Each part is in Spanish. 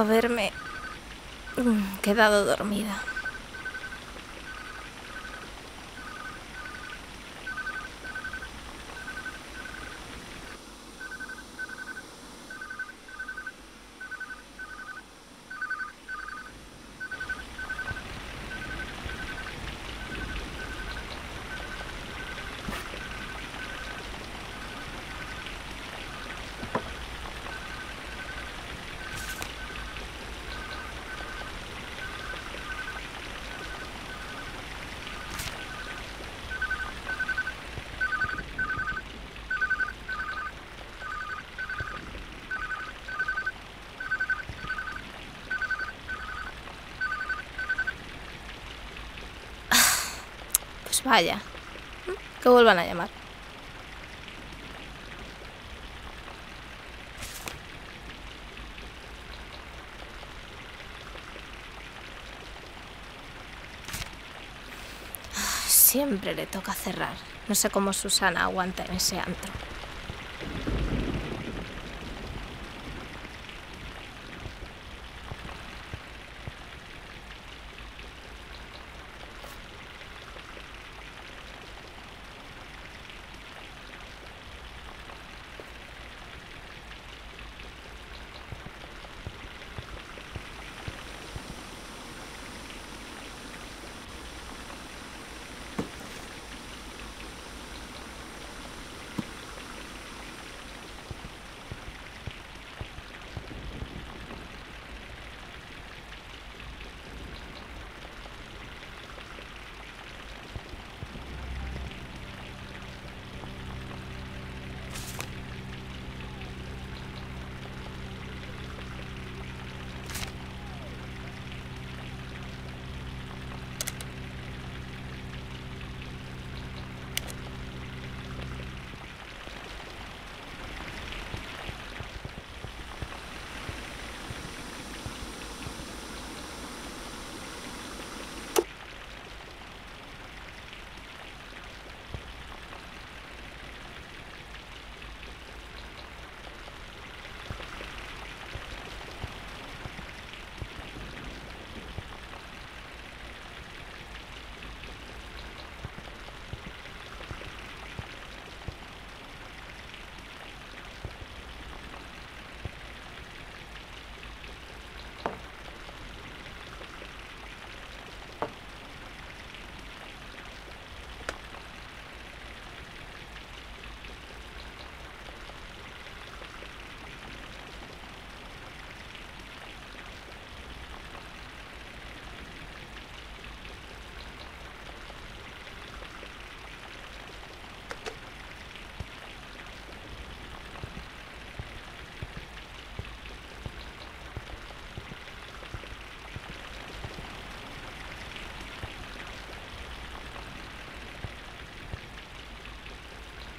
haberme quedado dormida. Vaya, que vuelvan a llamar. Siempre le toca cerrar. No sé cómo Susana aguanta en ese antro.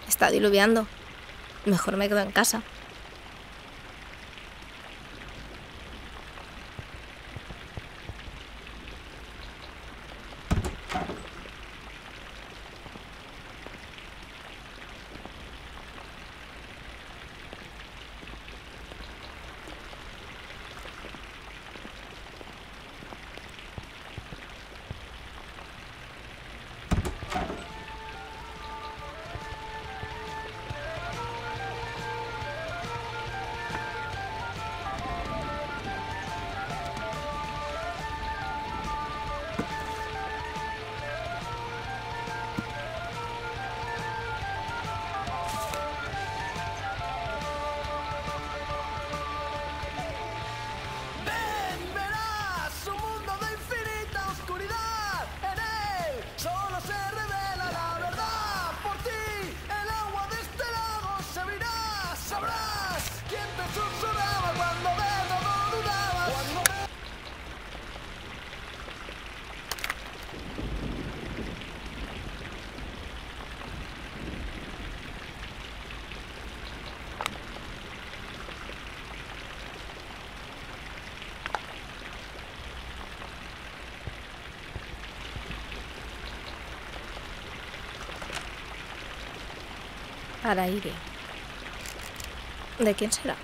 Está diluviando. Mejor me quedo en casa. Para Iria. ¿De quién será?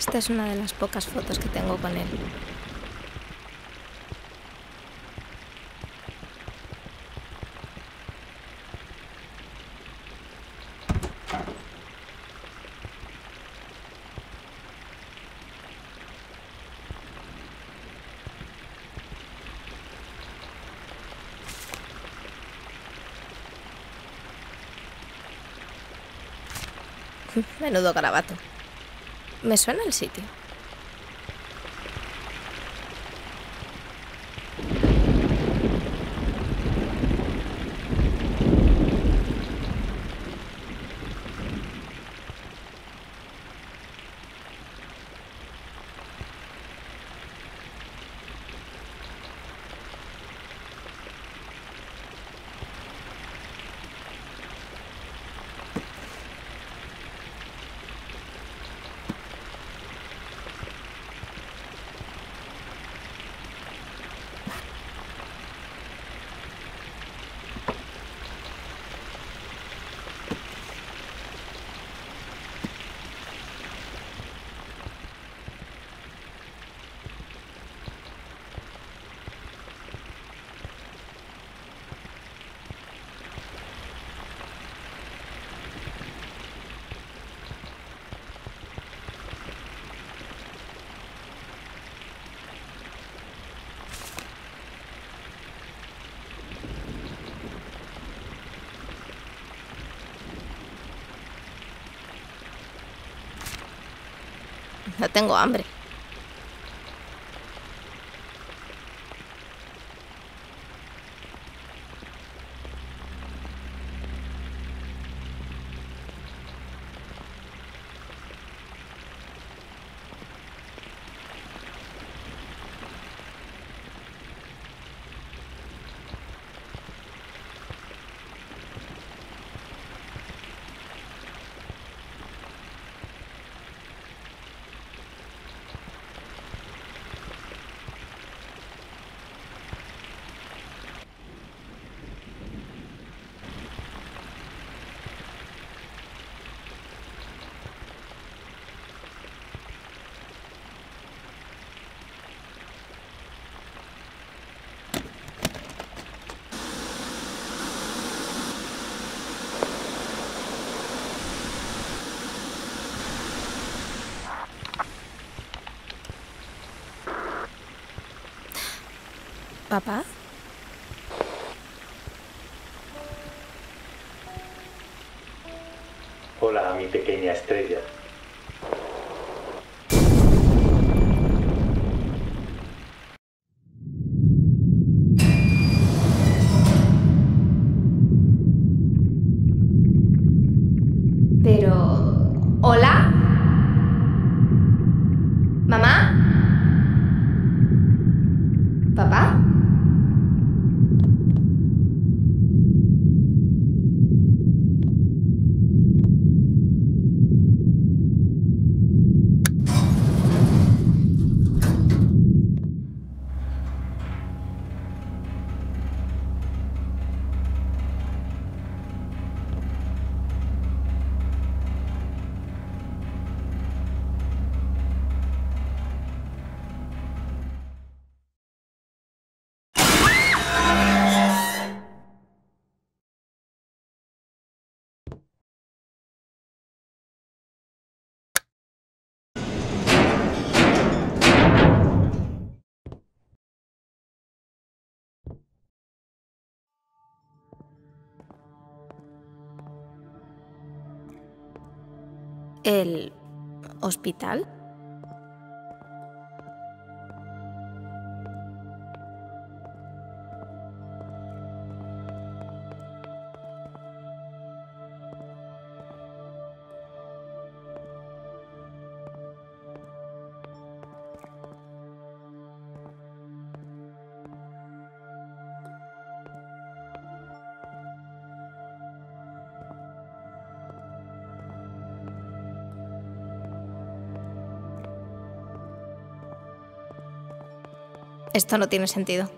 Esta es una de las pocas fotos que tengo con él. Menudo garabato. Me suena el sitio. No tengo hambre. ¿Papá? Hola, mi pequeña estrella. Pero... ¿Hola? ¿Mamá? ¿Papá? ¿El hospital? Esto no tiene sentido.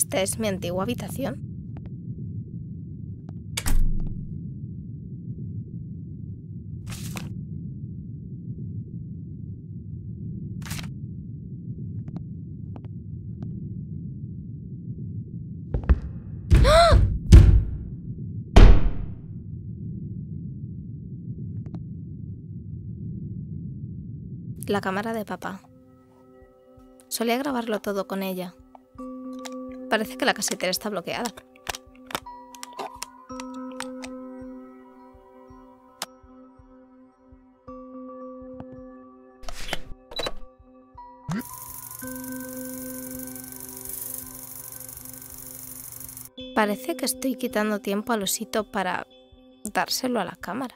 Esta es mi antigua habitación. La cámara de papá. Solía grabarlo todo con ella. Parece que la casetera está bloqueada. Parece que estoy quitando tiempo al osito para dárselo a la cámara.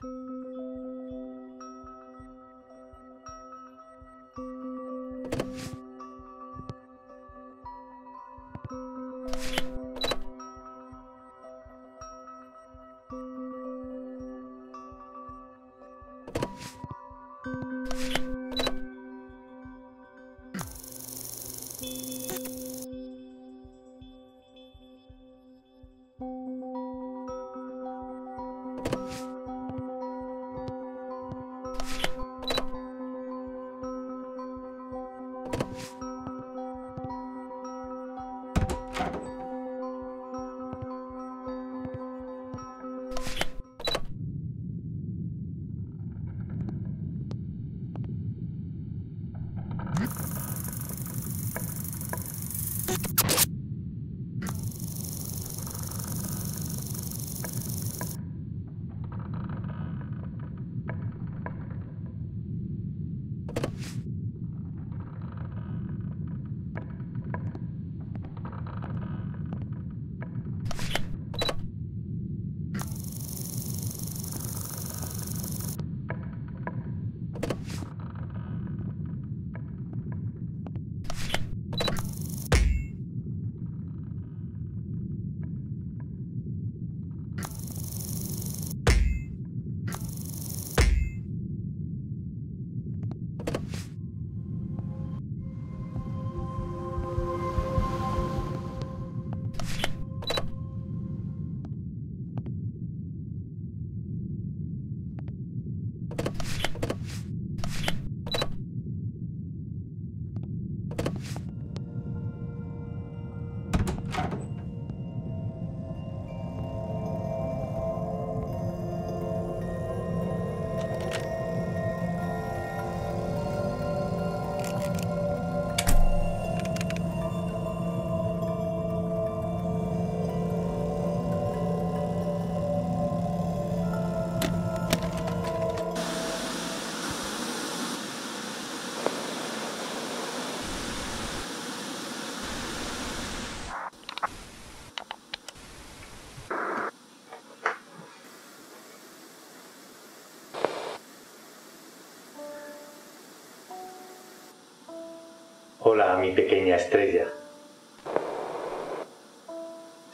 Hola, mi pequeña estrella.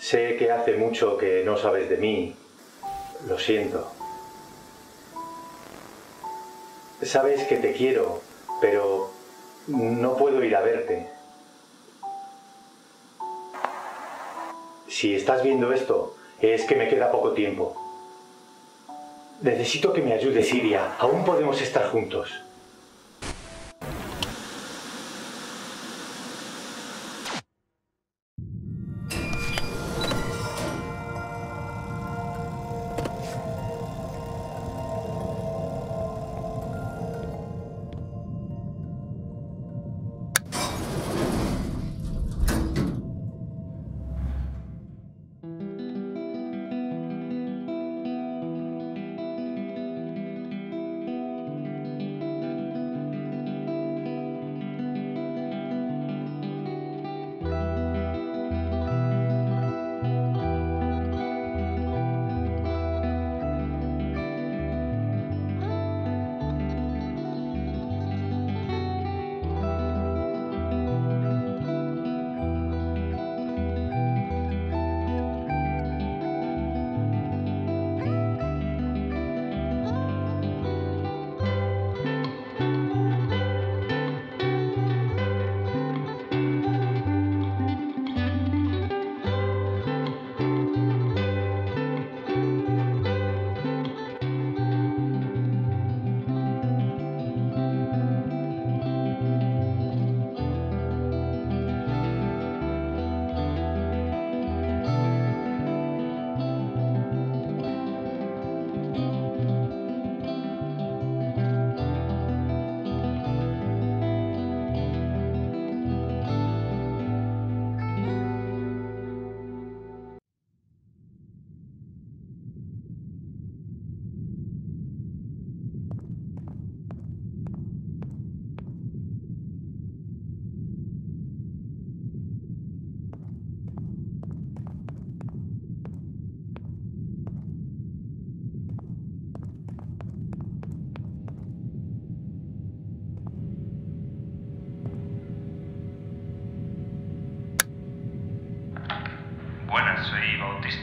Sé que hace mucho que no sabes de mí. Lo siento. Sabes que te quiero, pero no puedo ir a verte. Si estás viendo esto, es que me queda poco tiempo. Necesito que me ayudes, Iria. Aún podemos estar juntos.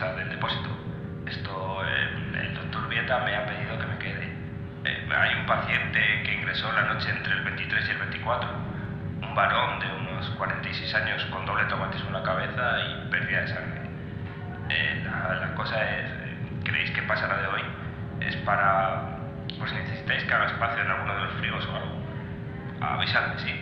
casa del depósito. Esto, el doctor Vieta me ha pedido que me quede. Hay un paciente que ingresó la noche entre el 23 y el 24. Un varón de unos 46 años con doble traumatismo en la cabeza y pérdida de sangre. La cosa es, ¿creéis que pasará de hoy? Es para... pues si necesitáis que haga espacio en alguno de los frigos o algo. Avisadme, sí.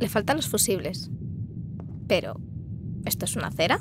Le faltan los fusibles. Pero, ¿esto es una acera?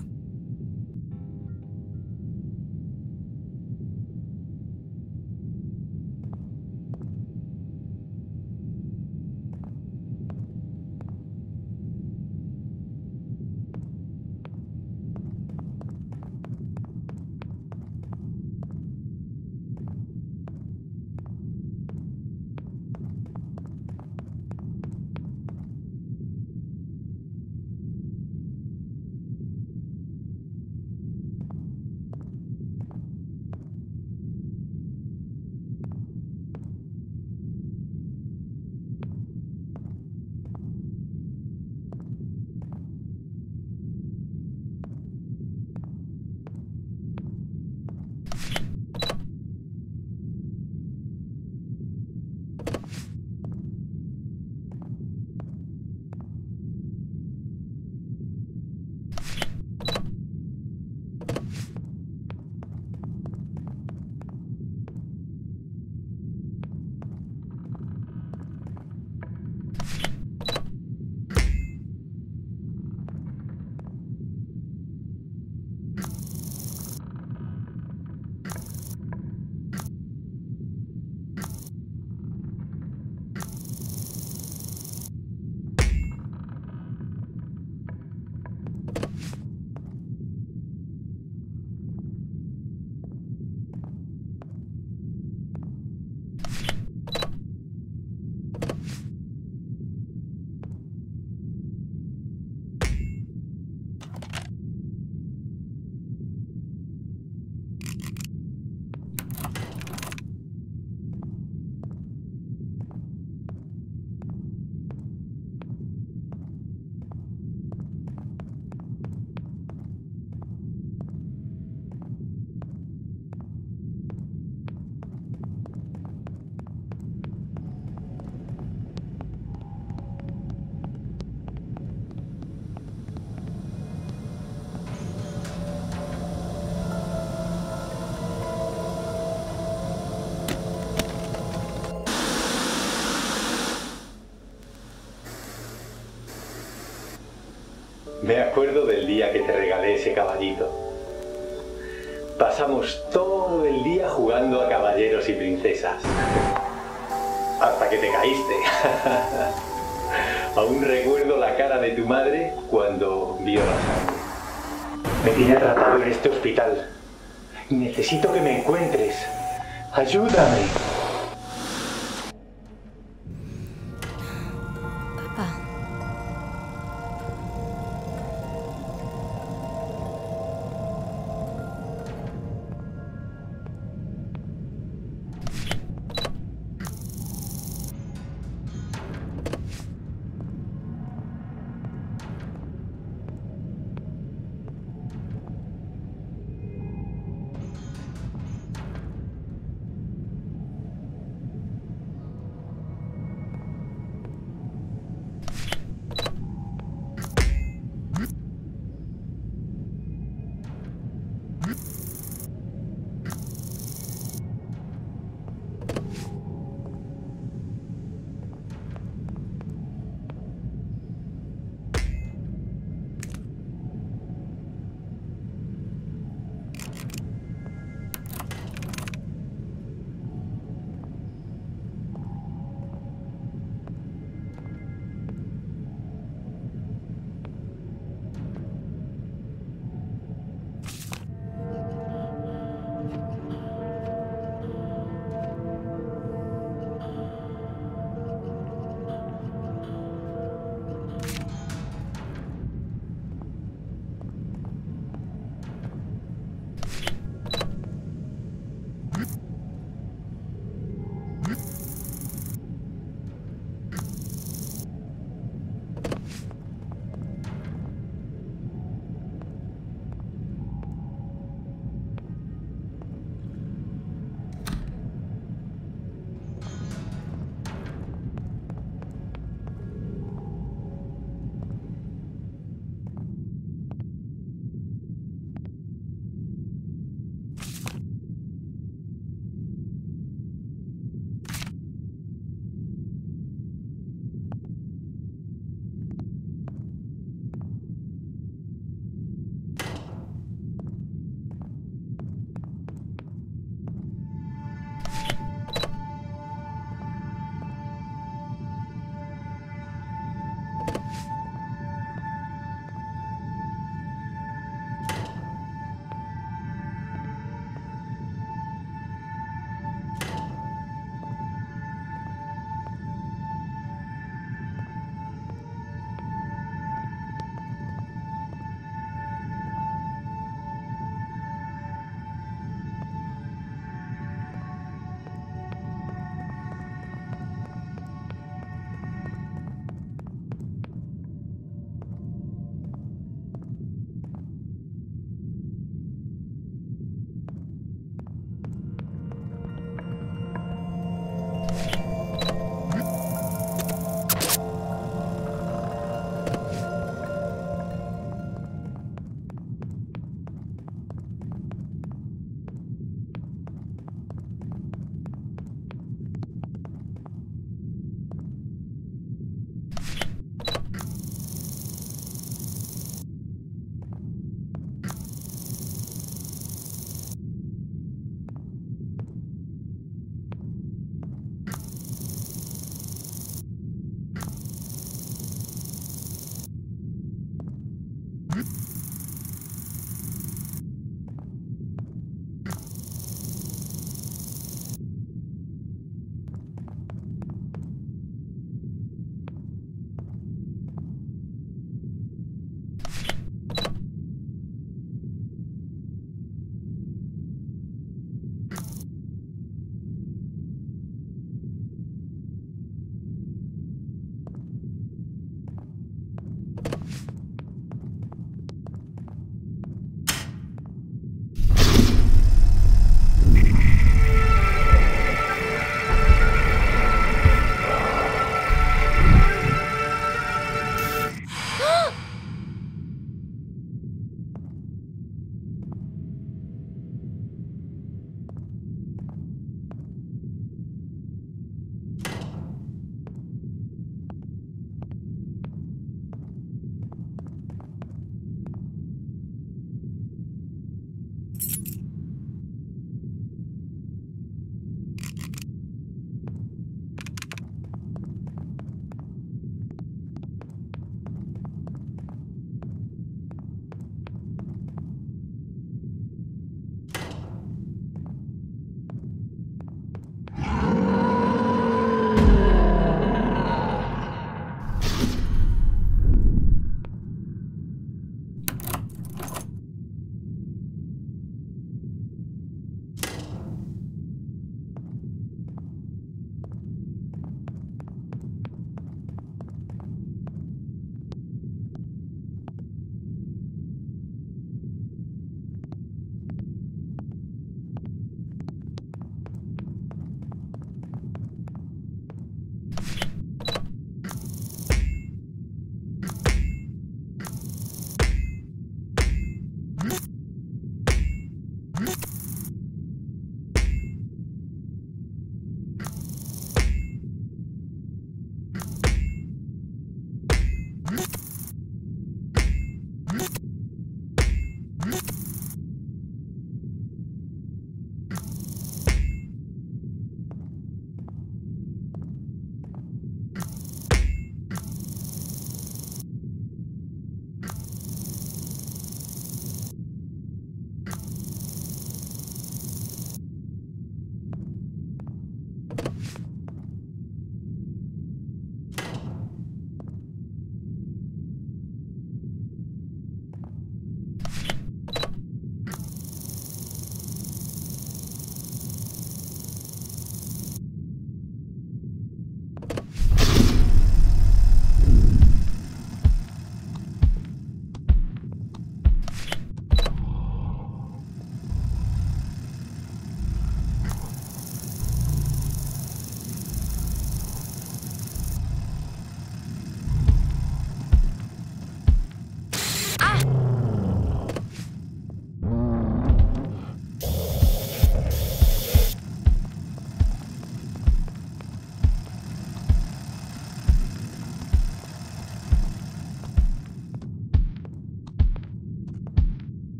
Me acuerdo del día que te regalé ese caballito. Pasamos todo el día jugando a caballeros y princesas. Hasta que te caíste. Aún recuerdo la cara de tu madre cuando vio la sangre. Me tiene atrapado en este hospital. Necesito que me encuentres. Ayúdame.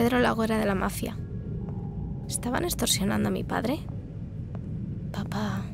Pedro Lagüera de la mafia. ¿Estaban extorsionando a mi padre? Papá...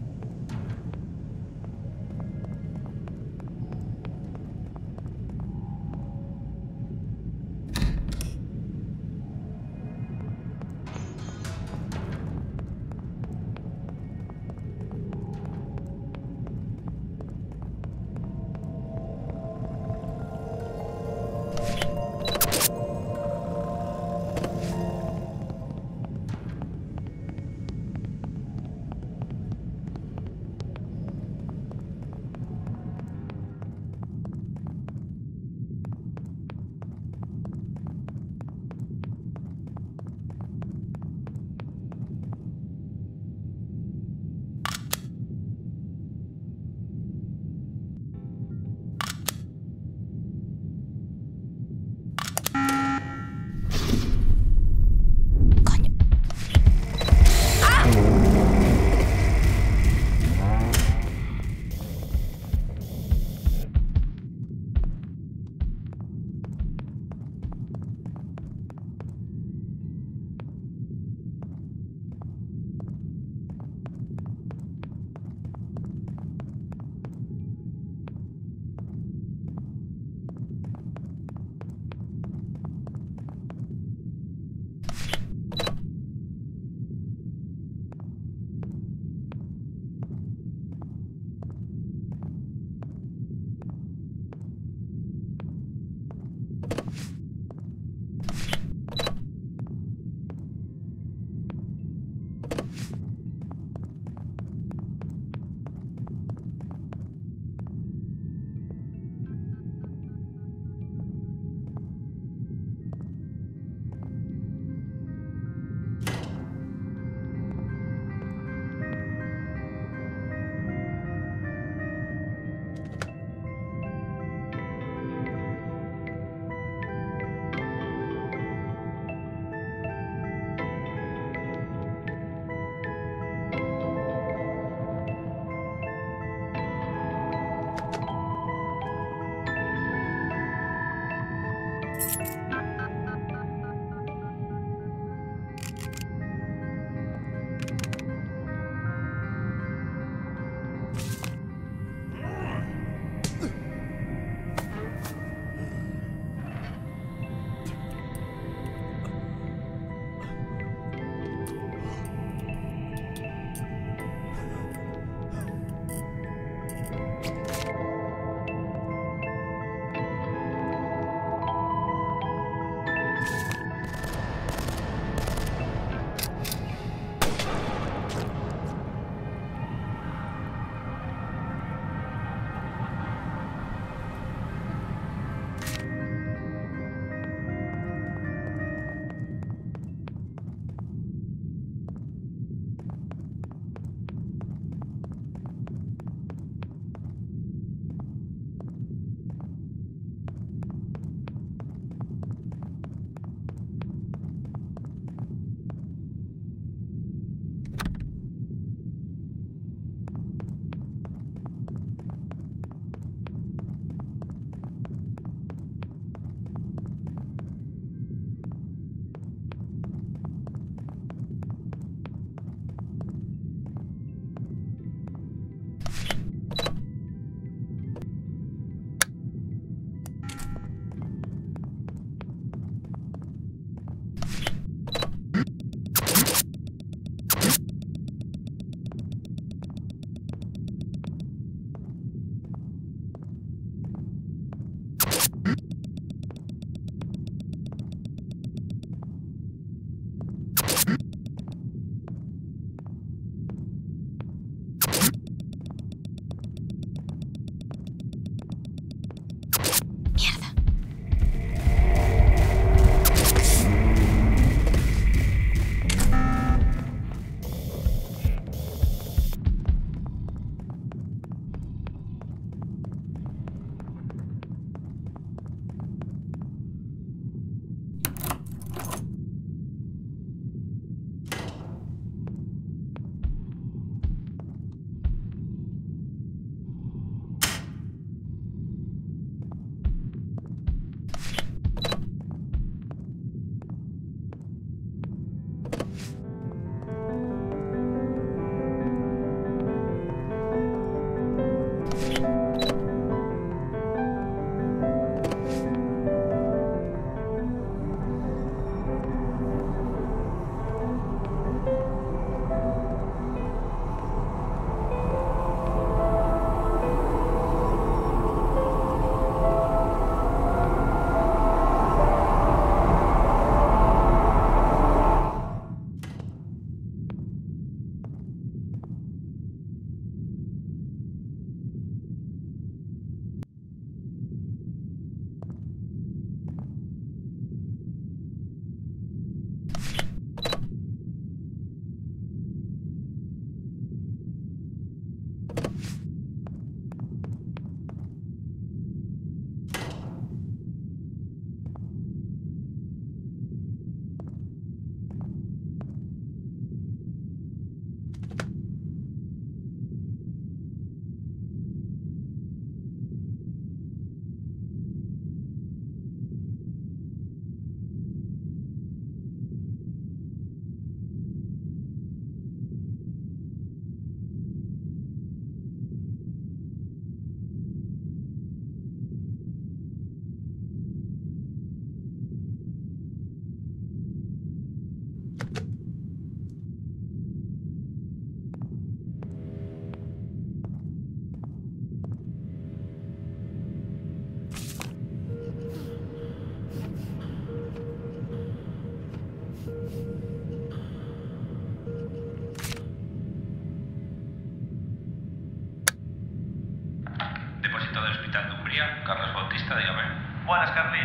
Cristo, dígame. Buenas, Carly.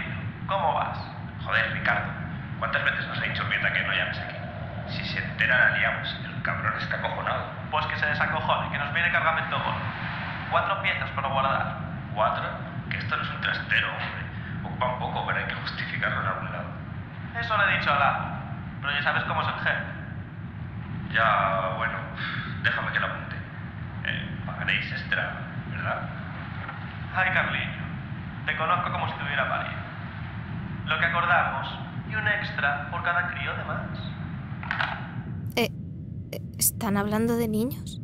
¿Cómo vas? Joder, Ricardo. ¿Cuántas veces nos ha dicho mierda que no llames aquí? Si se entera la liamos. El cabrón está acojonado. Pues que se desacojone, que nos viene cargamento gordo. 4 piezas para guardar. ¿4? Que esto no es un trastero, hombre. Ocupa un poco, pero hay que justificarlo en algún lado. Eso le he dicho a la... Pero ya sabes cómo es el jefe. Ya, bueno. Déjame que lo apunte. Pagaréis extra, ¿verdad? Ay, Carliño. Te conozco como si tuviera parido. Lo que acordamos, y un extra por cada crío de más. ¿Están hablando de niños?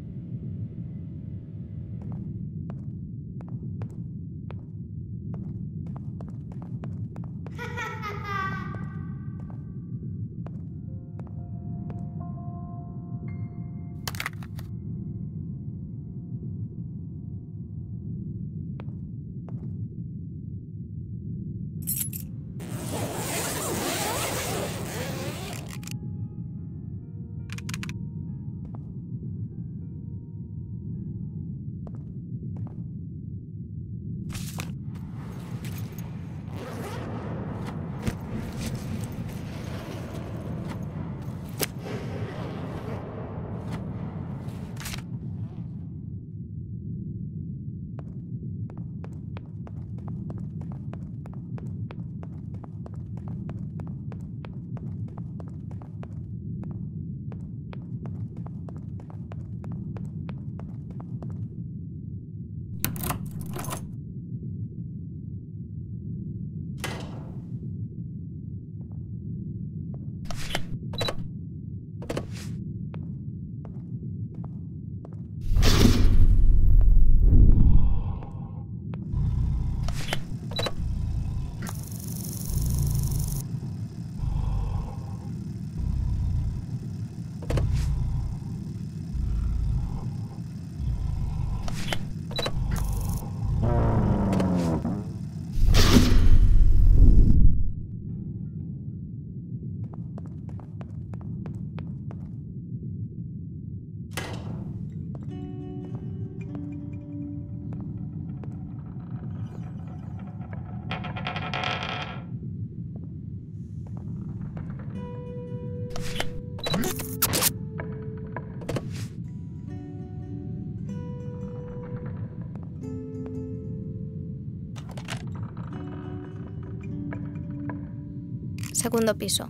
Segundo piso.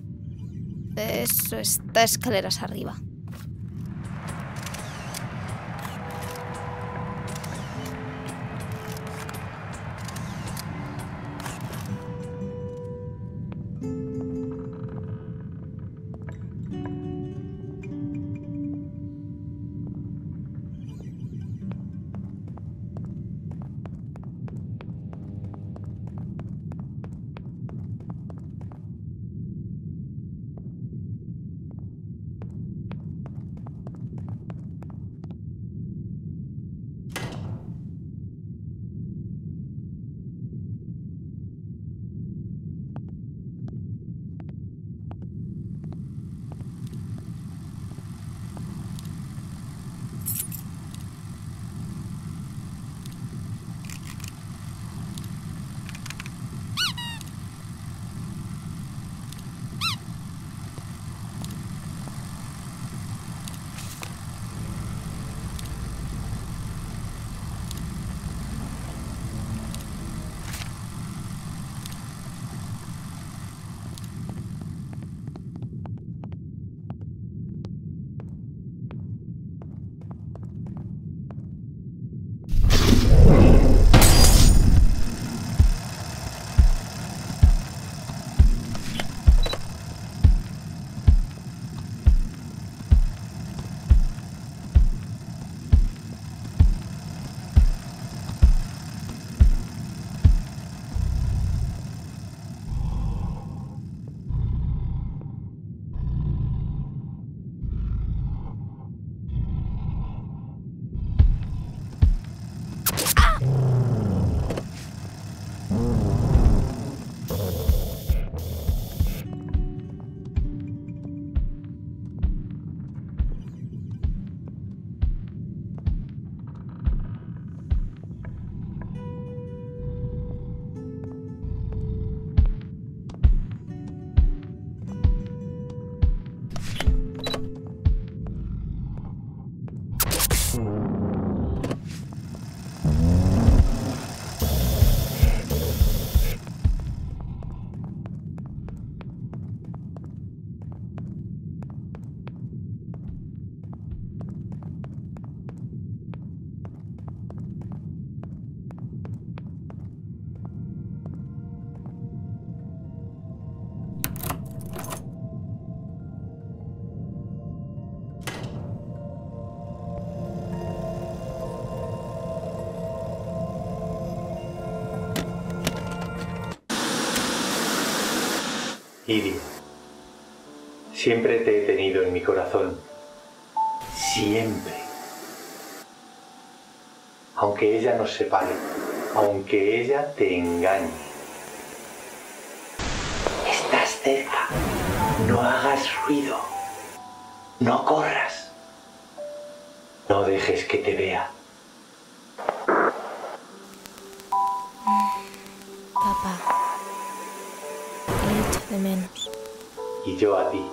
Eso está escaleras arriba. Iria, siempre te he tenido en mi corazón. Siempre. Aunque ella nos separe, aunque ella te engañe. Estás cerca. No hagas ruido. No corras. No dejes que te vea. Papá, le echo de menos. Y yo a ti.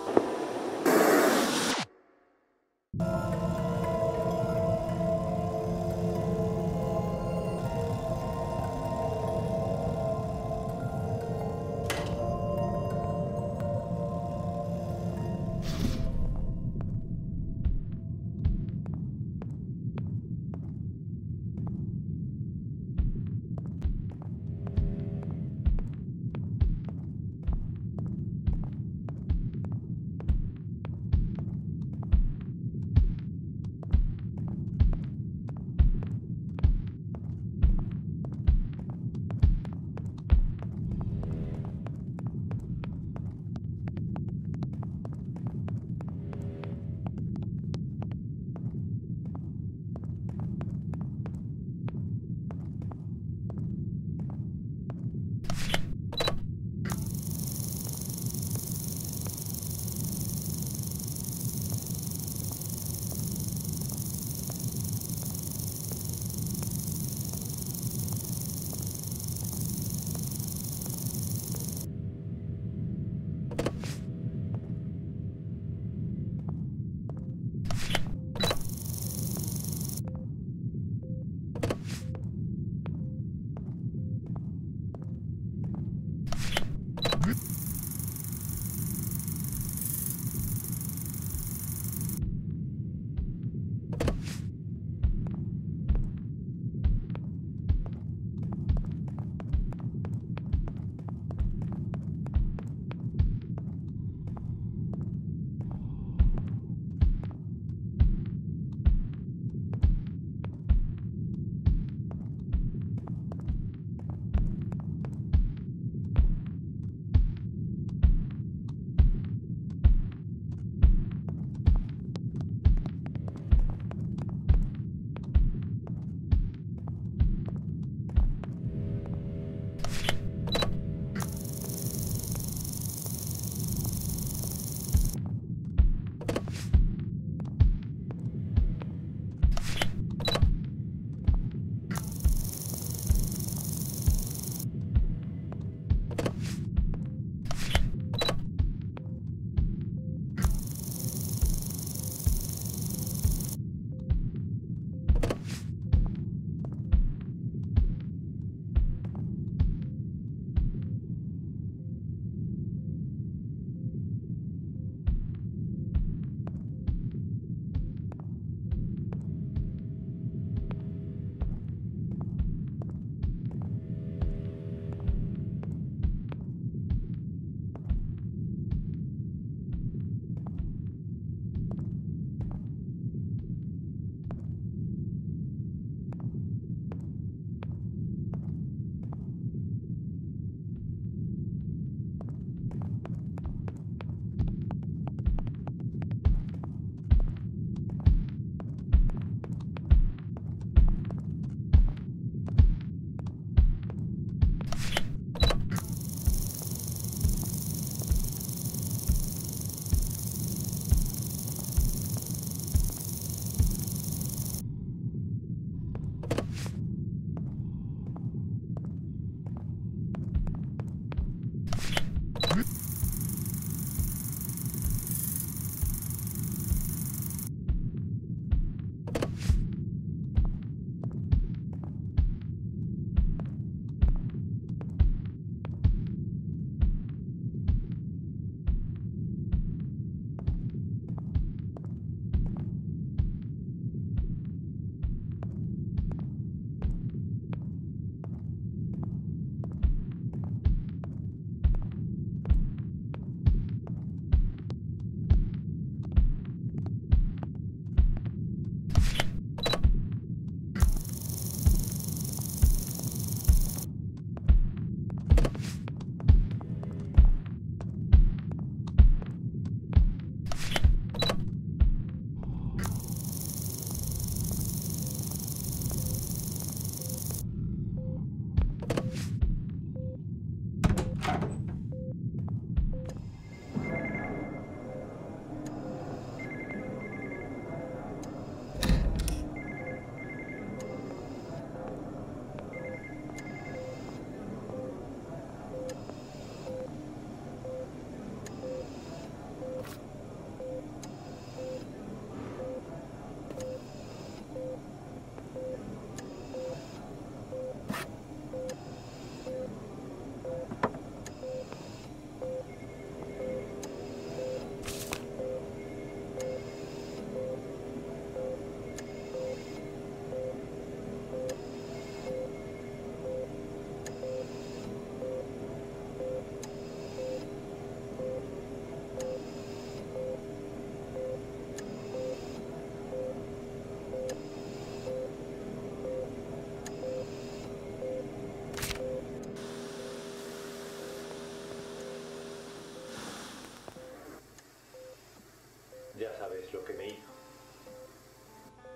sabes lo que me hizo.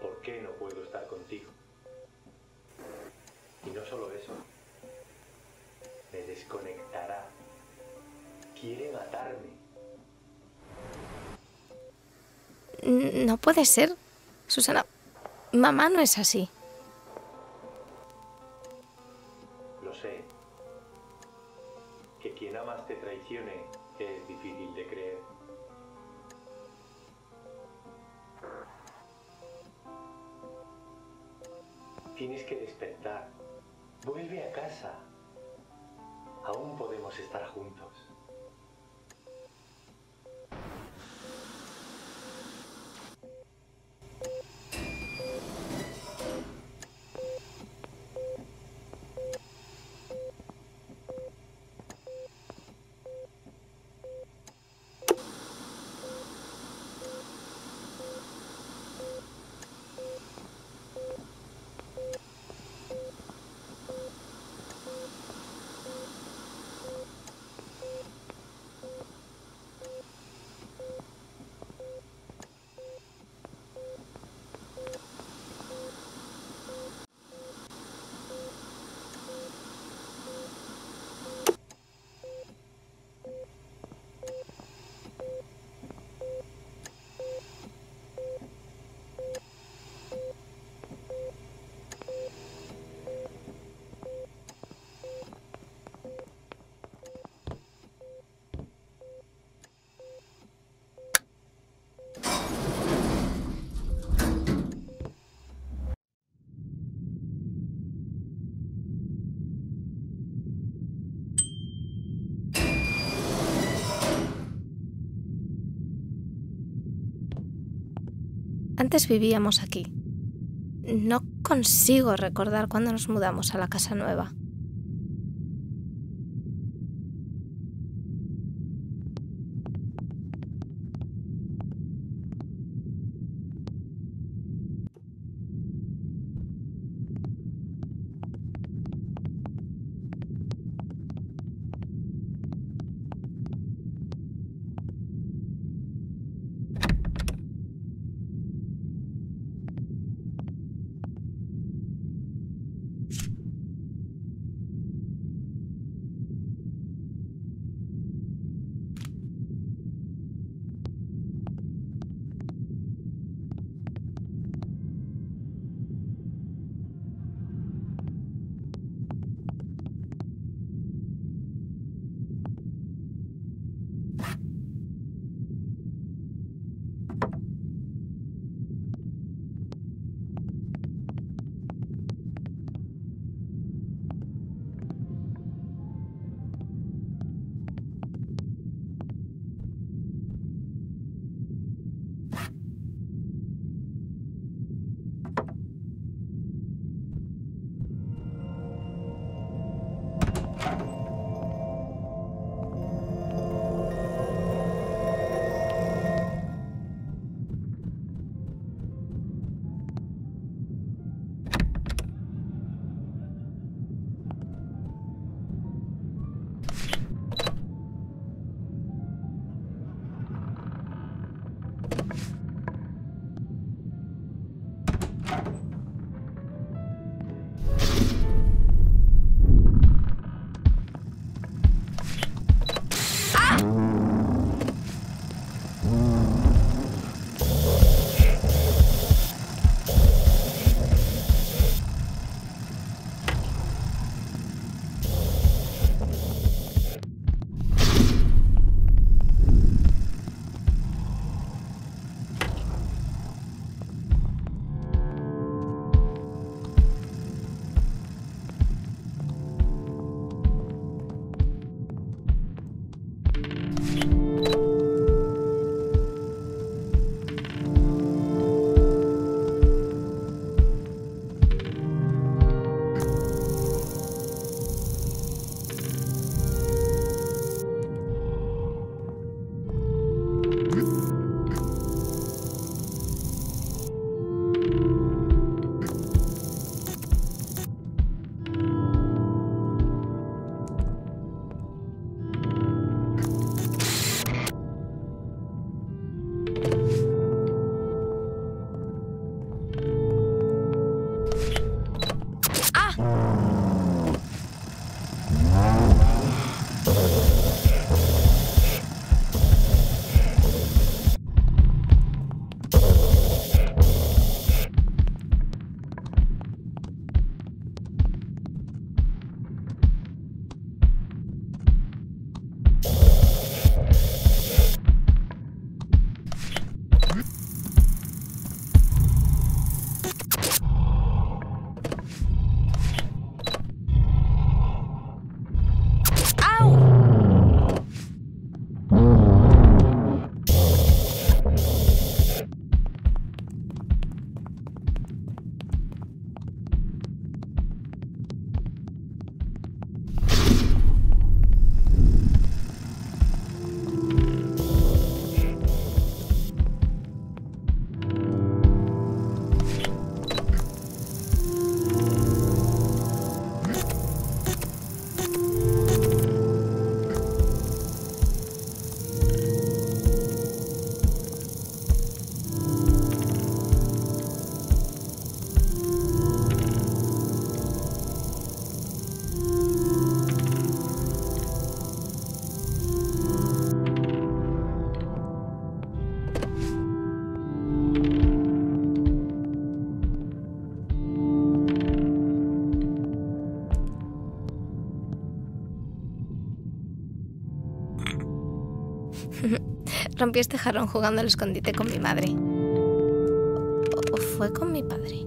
¿Por qué no puedo estar contigo? Y no solo eso. Me desconectará. Quiere matarme. No puede ser. Susana, mamá no es así. Lo sé. Que quien amas te traicione es difícil de creer. Tienes que despertar. Vuelve a casa. Aún podemos estar juntos. Antes vivíamos aquí. No consigo recordar cuándo nos mudamos a la casa nueva. Rompí este jarrón jugando al escondite con mi madre. ¿O fue con mi padre?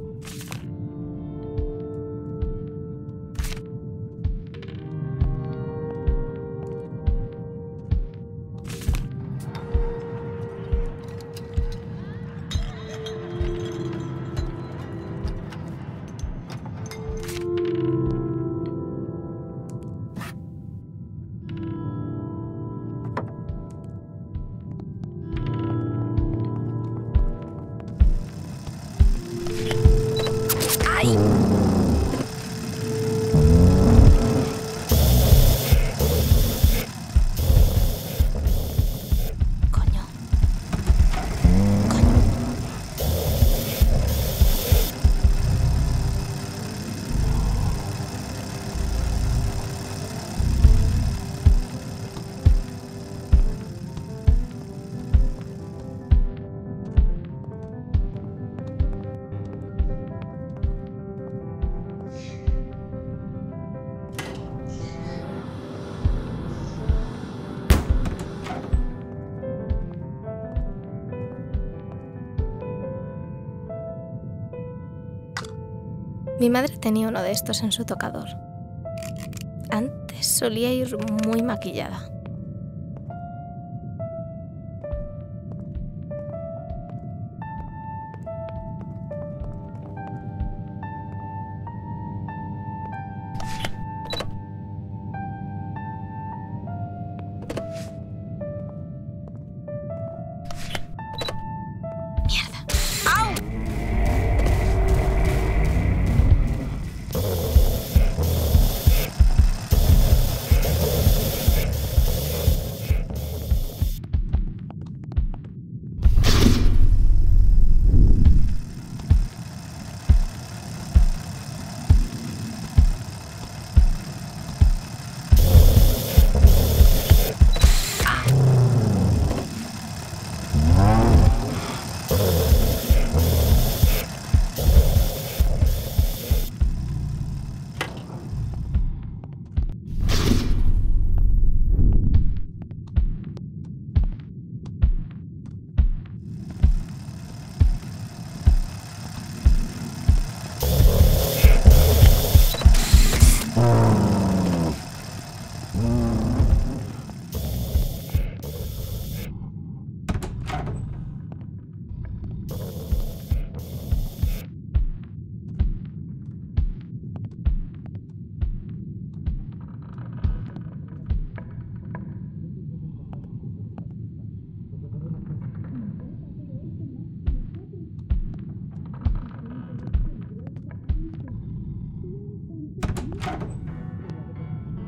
Mi madre tenía uno de estos en su tocador. Antes solía ir muy maquillada.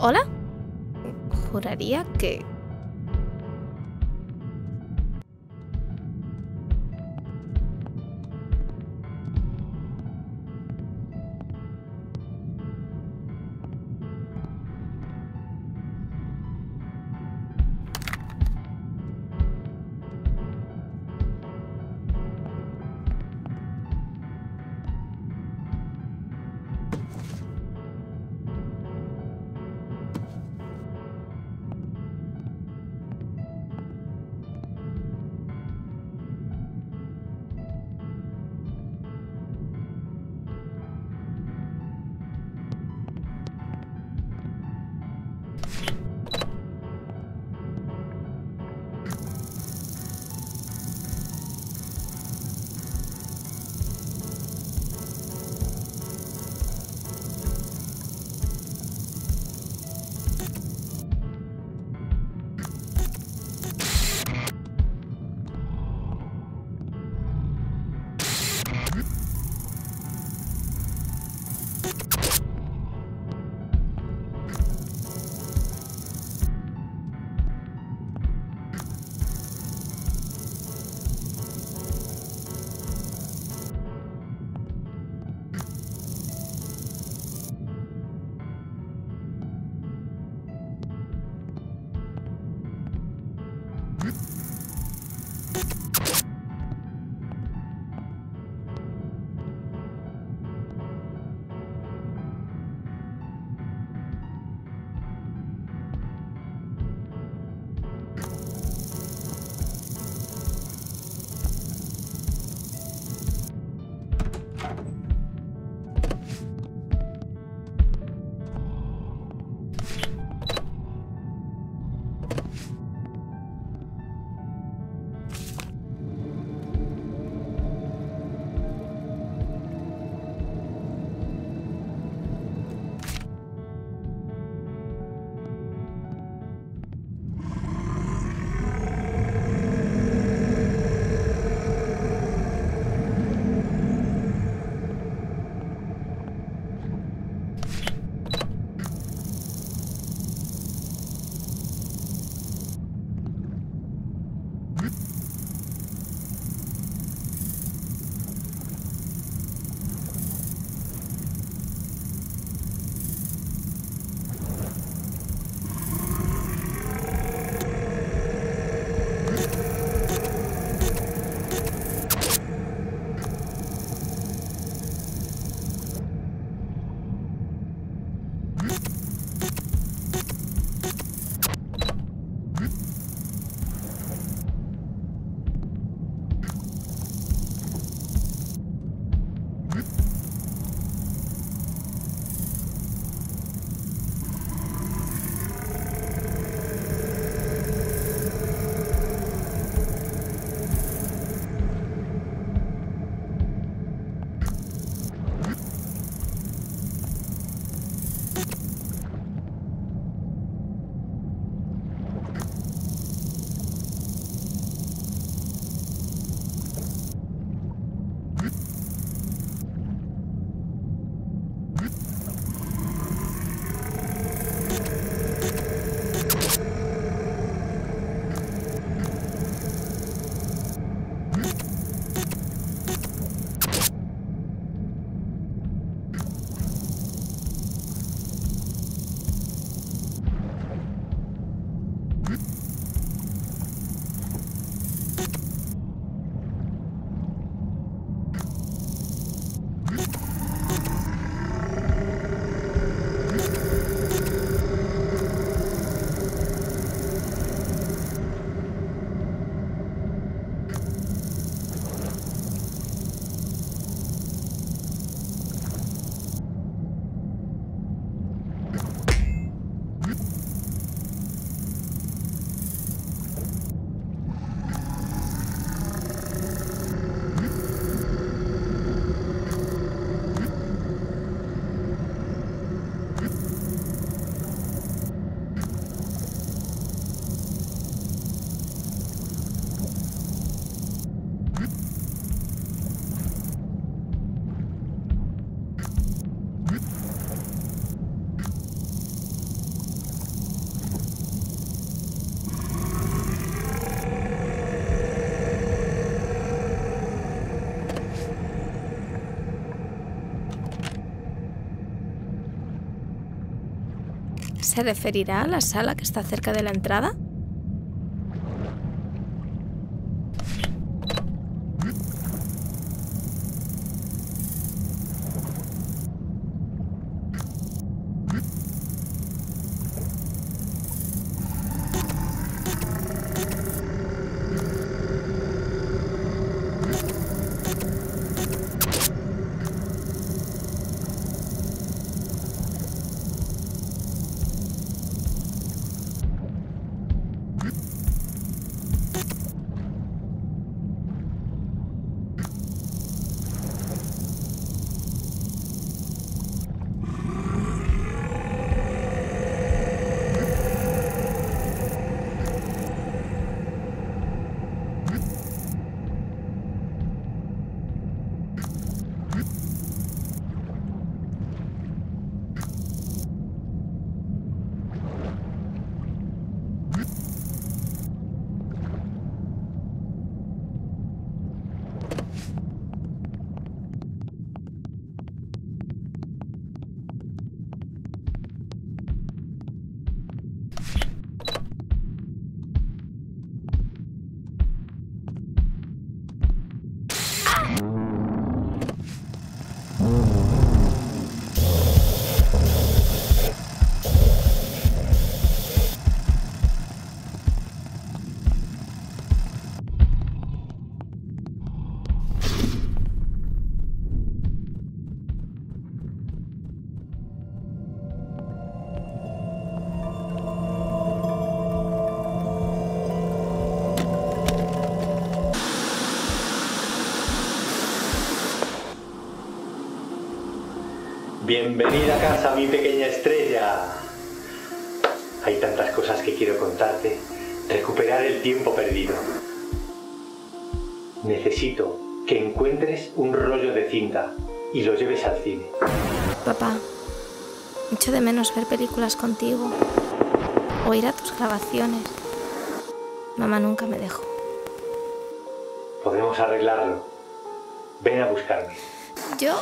¿Hola? Juraría que... ¿Se referirá a la sala que está cerca de la entrada? Bienvenida a casa, mi pequeña estrella. Hay tantas cosas que quiero contarte. Recuperar el tiempo perdido. Necesito que encuentres un rollo de cinta y lo lleves al cine. Papá, echo de menos ver películas contigo o ir a tus grabaciones. Mamá nunca me dejó. Podemos arreglarlo. Ven a buscarme. Yo...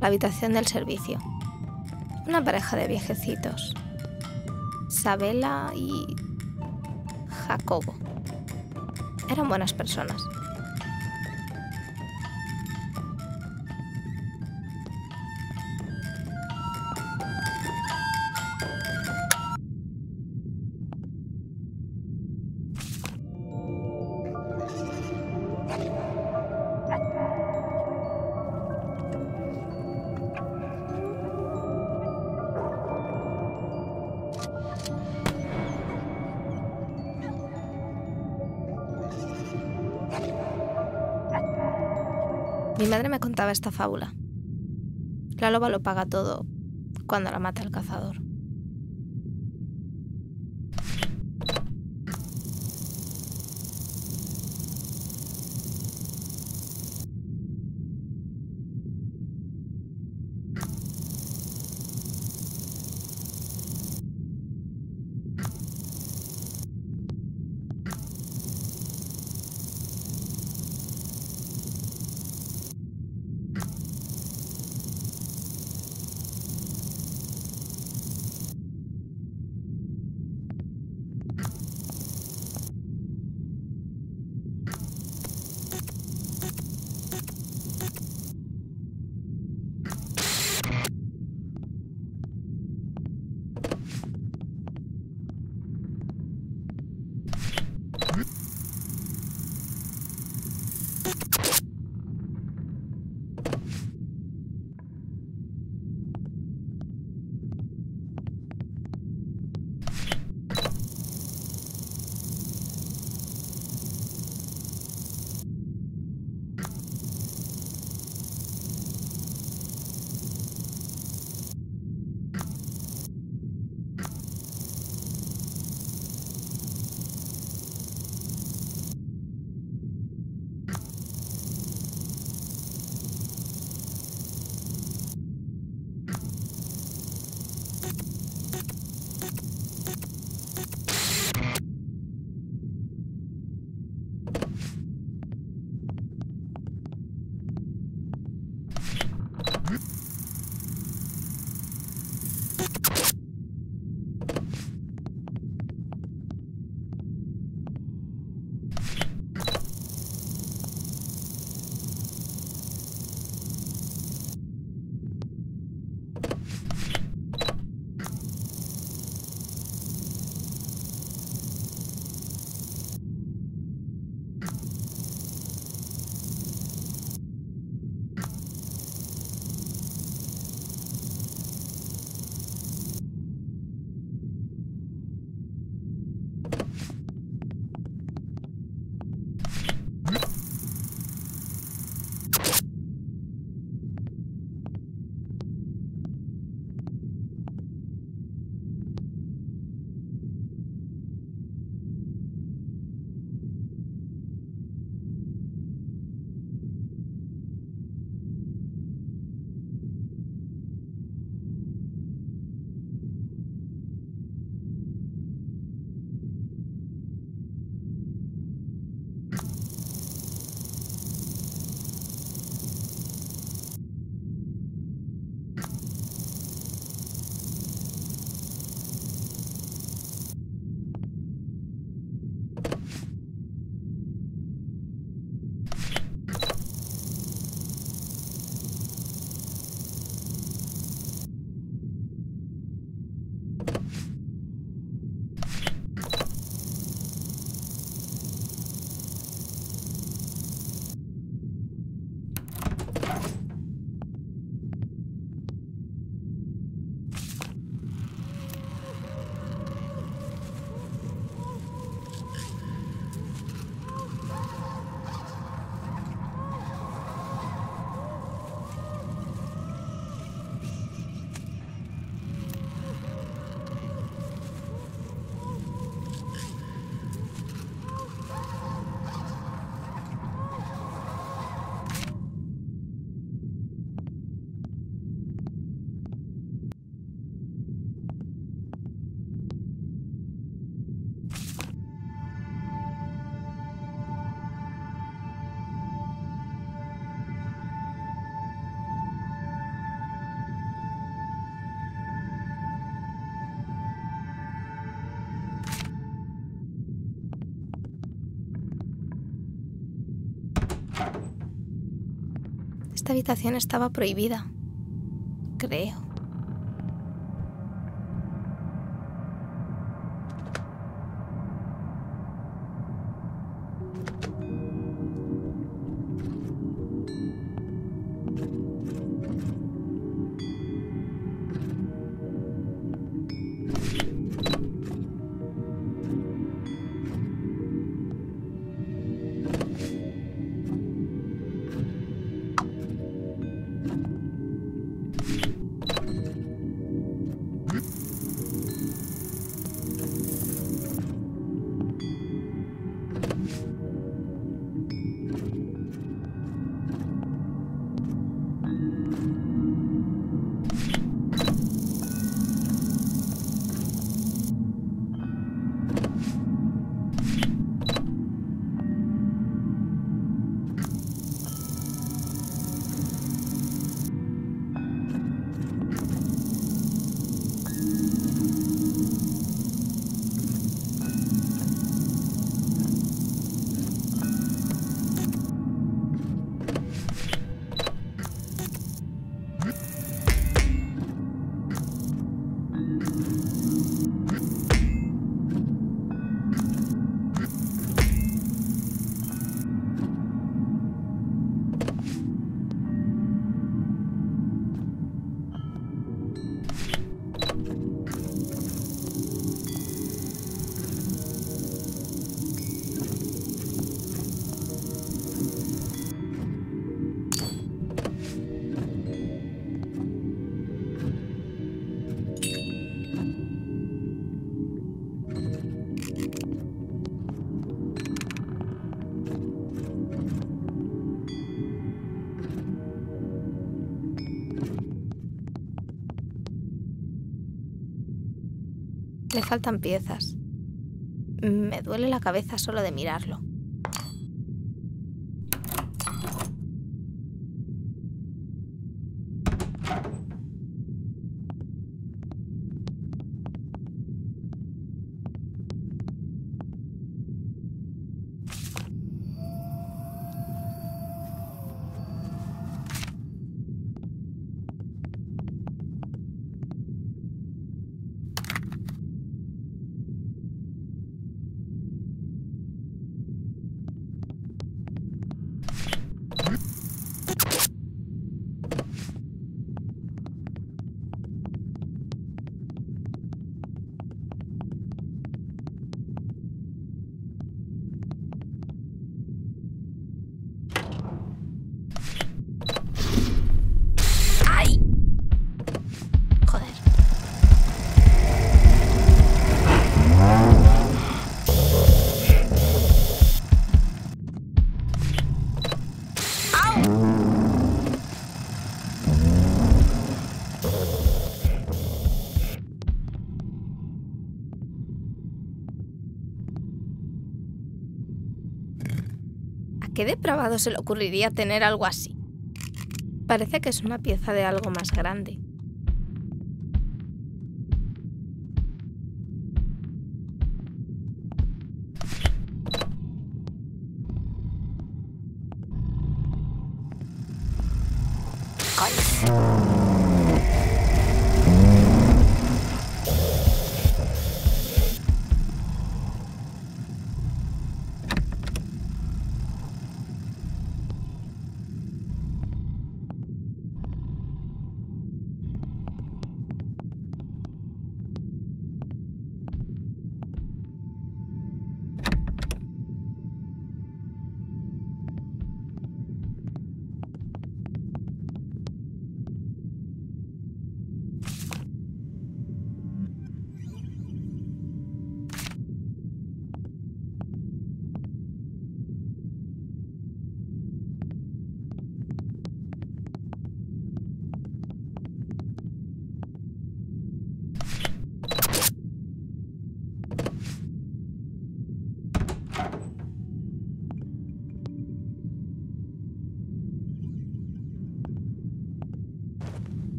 La habitación del servicio. Una pareja de viejecitos. Sabela y Jacobo. Eran buenas personas. Mi madre me contaba esta fábula. La loba lo paga todo cuando la mata el cazador. Esta habitación estaba prohibida, creo. Le faltan piezas. Me duele la cabeza solo de mirarlo. ¿Qué depravado se le ocurriría tener algo así? Parece que es una pieza de algo más grande.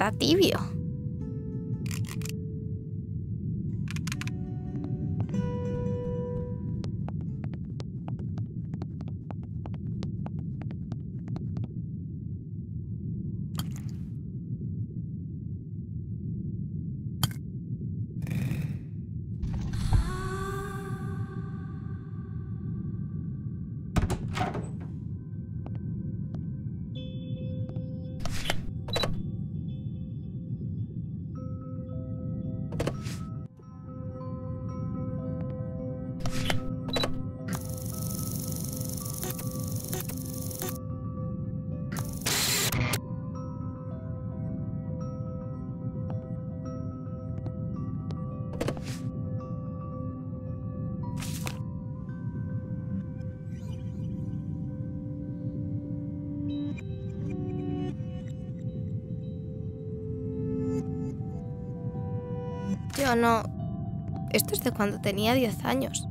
está tibio. Yo no... Esto es de cuando tenía 10 años.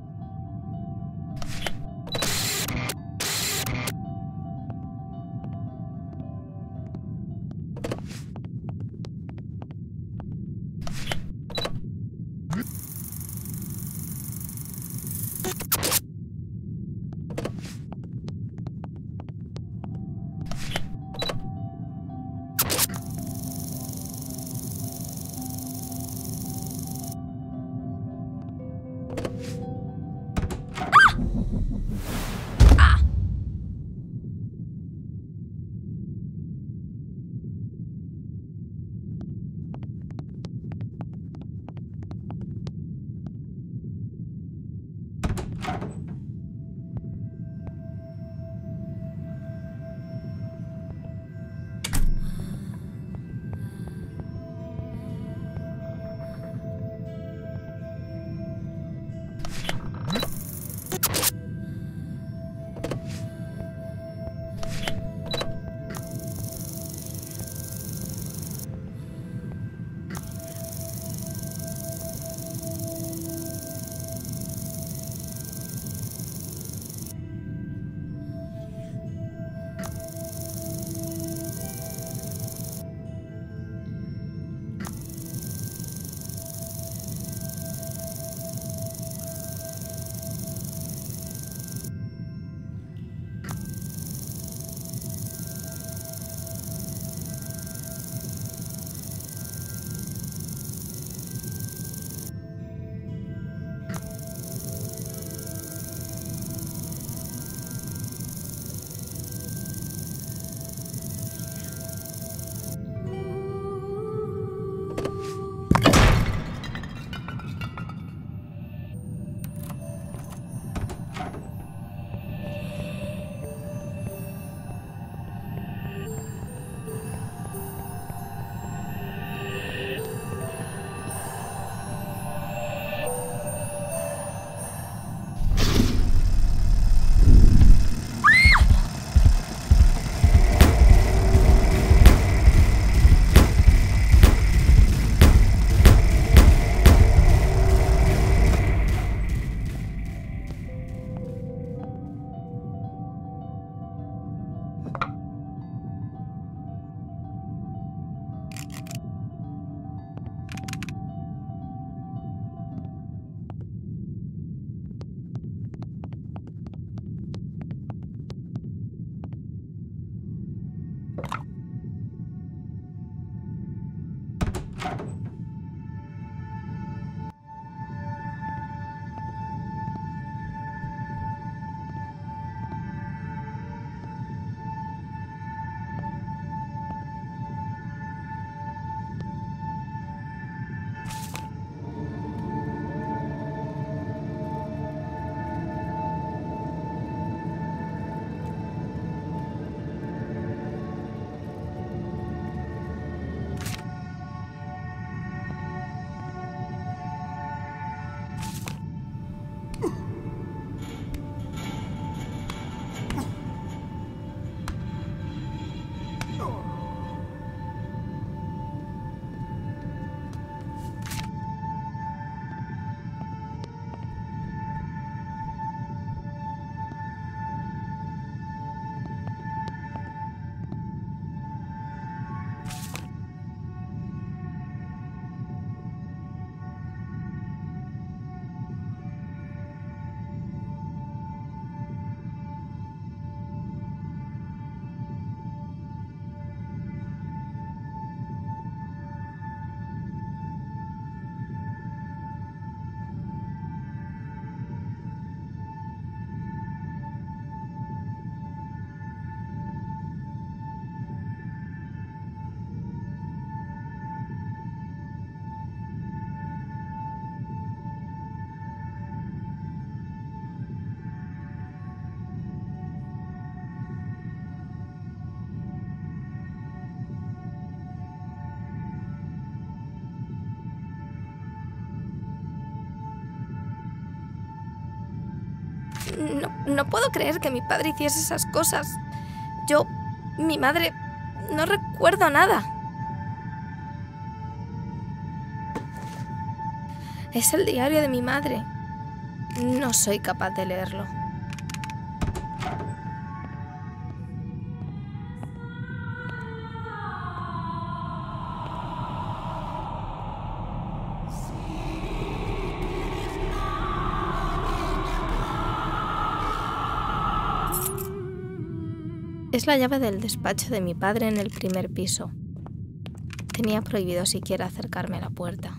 No puedo creer que mi padre hiciese esas cosas. Yo, mi madre, no recuerdo nada. Es el diario de mi madre. No soy capaz de leerlo. Es la llave del despacho de mi padre en el primer piso. Tenía prohibido siquiera acercarme a la puerta.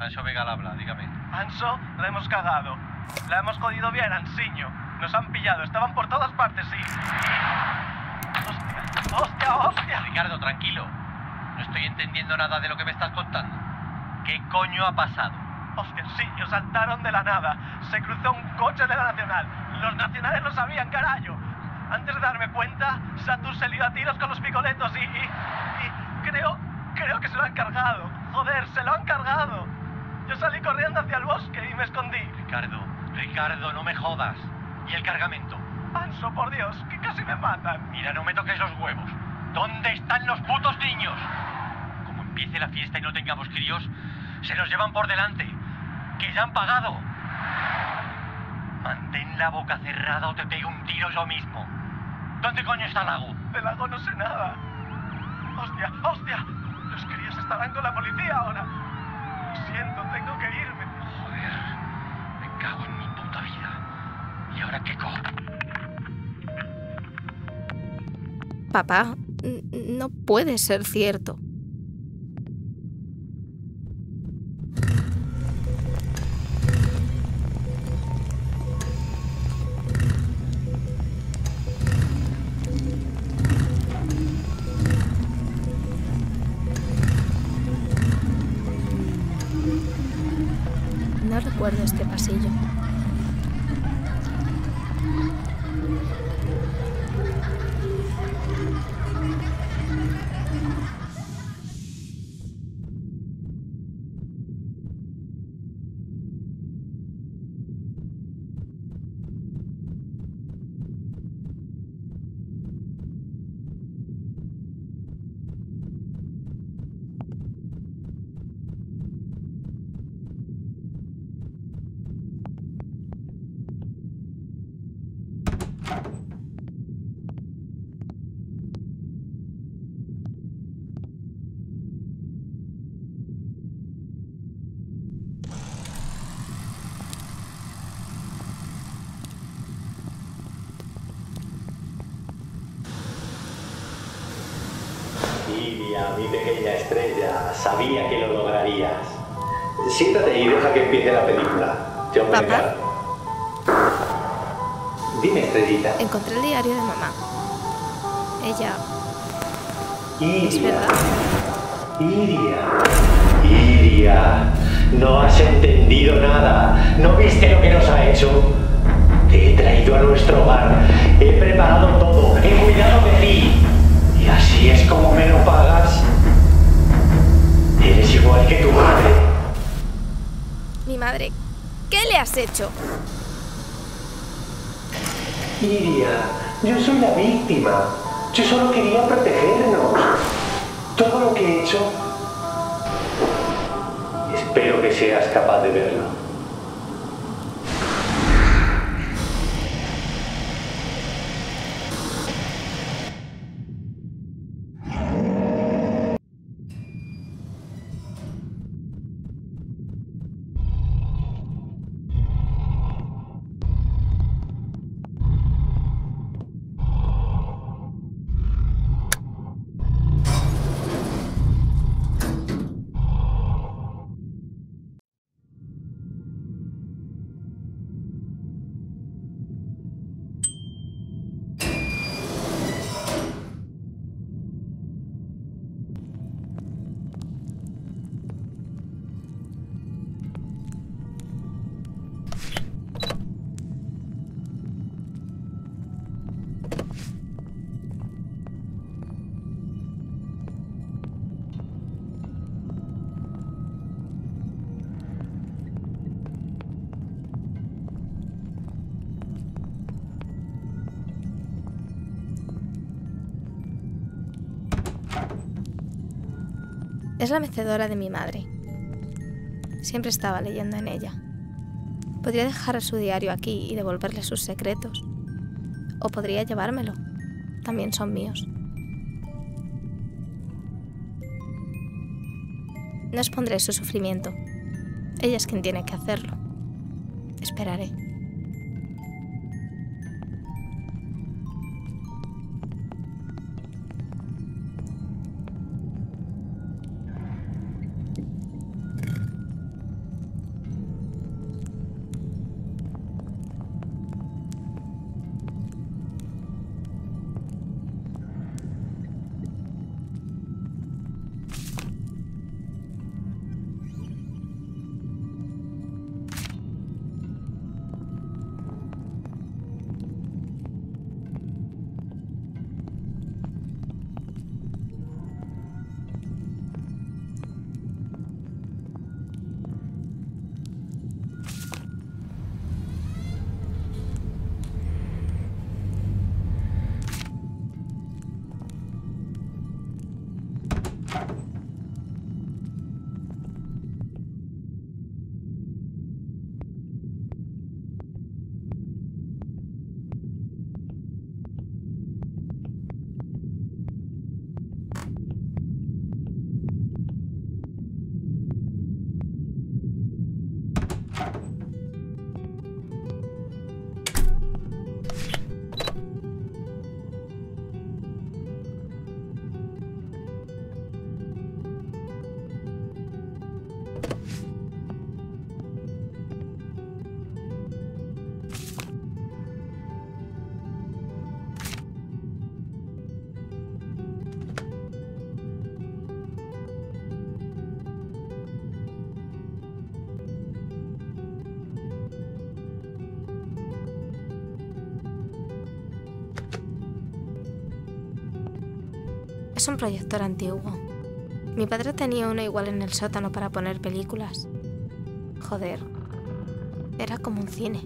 Anso, venga al habla, dígame. Anso, la hemos cagado. La hemos jodido bien, Ansiño. Nos han pillado, estaban por todas partes y... ¡Hostia, hostia, hostia! Ricardo, tranquilo. No estoy entendiendo nada de lo que me estás contando. ¿Qué coño ha pasado? Hostia, Ansiño, saltaron de la nada. Se cruzó un coche de la Nacional. Los nacionales lo sabían, carajo. Antes de darme cuenta, Satur se lió a tiros con los picoletos y creo que se lo han cargado. Joder, se lo han cargado. Yo salí corriendo hacia el bosque y me escondí. Ricardo, no me jodas. ¿Y el cargamento? Anso, por Dios, que casi me matan. Mira, no me toques los huevos. ¿Dónde están los putos niños? Como empiece la fiesta y no tengamos críos, se los llevan por delante. ¡Que ya han pagado! Mantén la boca cerrada o te pego un tiro yo mismo. ¿Dónde coño está Lago? De Lago no sé nada. ¡Hostia, hostia! Los críos estarán con la policía ahora. Lo siento, tengo que irme. Joder, me cago en mi puta vida. ¿Y ahora qué cojo? Papá, no puede ser cierto. Recuerdo este pasillo. Iria, mi pequeña estrella, sabía que lo lograrías. Siéntate y deja que empiece la película. Te obligaré. Dime, estrellita. Encontré el diario de mamá. Ella... Iria. Iria. No has entendido nada. ¿No viste lo que nos ha hecho? Te he traído a nuestro hogar. He preparado todo. He cuidado de ti. Y así es como me lo pagas. Eres igual que tu madre. Mi madre, ¿qué le has hecho? Iria, yo soy la víctima. Yo solo quería protegernos. Todo lo que he hecho... Espero Espero que seas capaz de verlo. Es la mecedora de mi madre. Siempre estaba leyendo en ella. Podría dejar su diario aquí y devolverle sus secretos. O podría llevármelo. También son míos. No expondré su sufrimiento. Ella es quien tiene que hacerlo. Esperaré. Es un proyector antiguo. Mi padre tenía uno igual en el sótano para poner películas. Joder, era como un cine.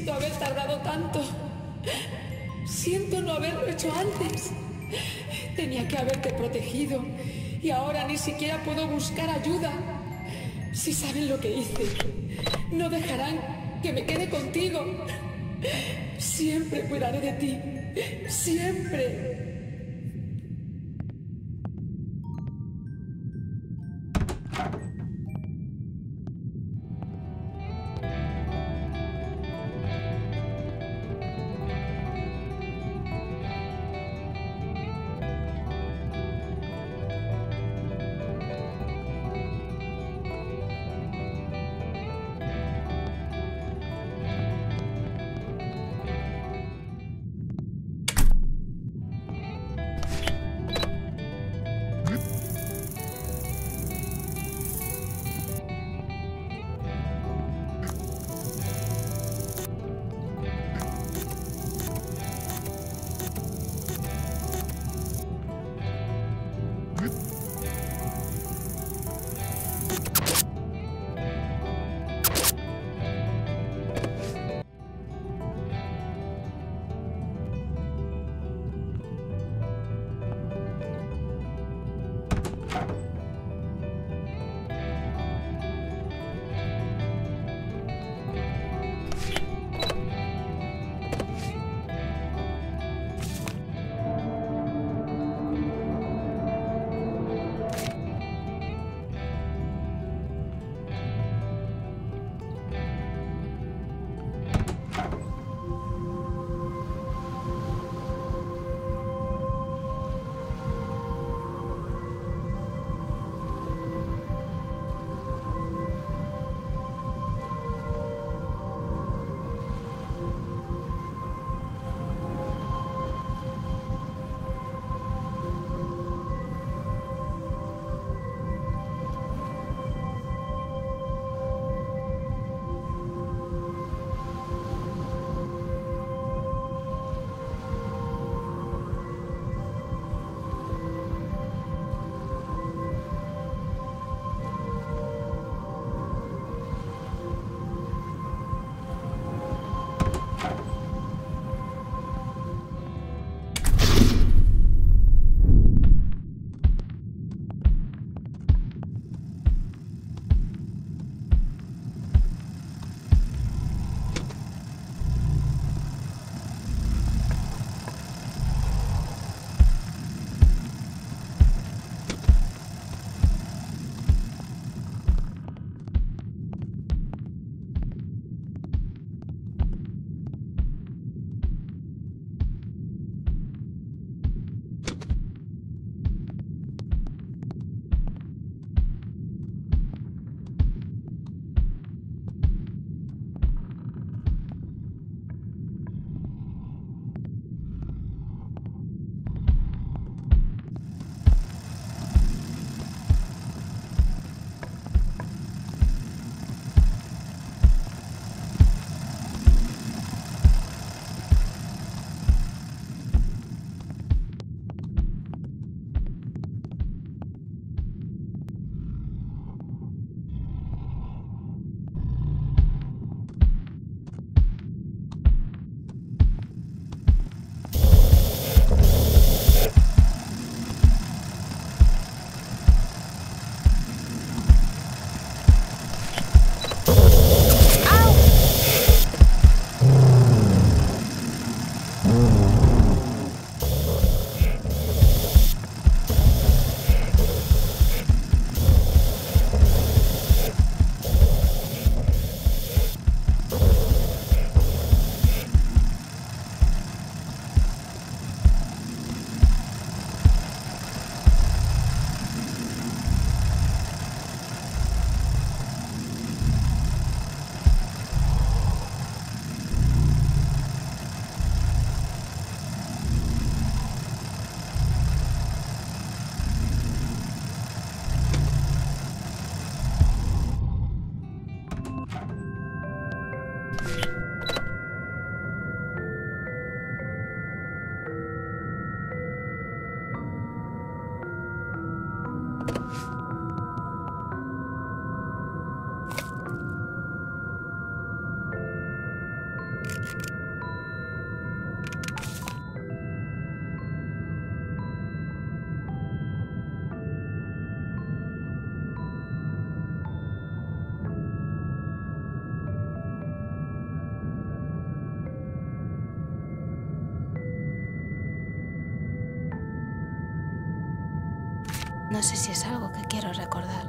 Siento haber tardado tanto. Siento no haberlo hecho antes. Tenía que haberte protegido. Y ahora ni siquiera puedo buscar ayuda. Si saben lo que hice, no dejarán que me quede contigo. Siempre cuidaré de ti. Siempre. no sé si es algo que quiero recordar.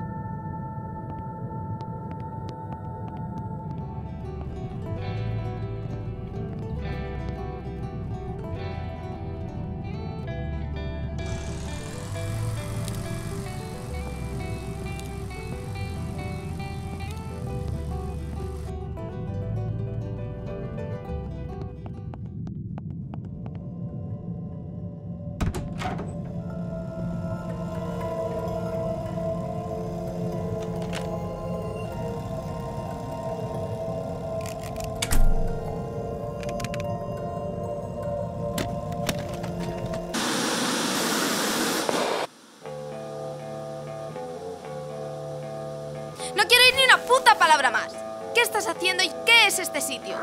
No quiero ir ni una puta palabra más. ¿Qué estás haciendo y qué es este sitio?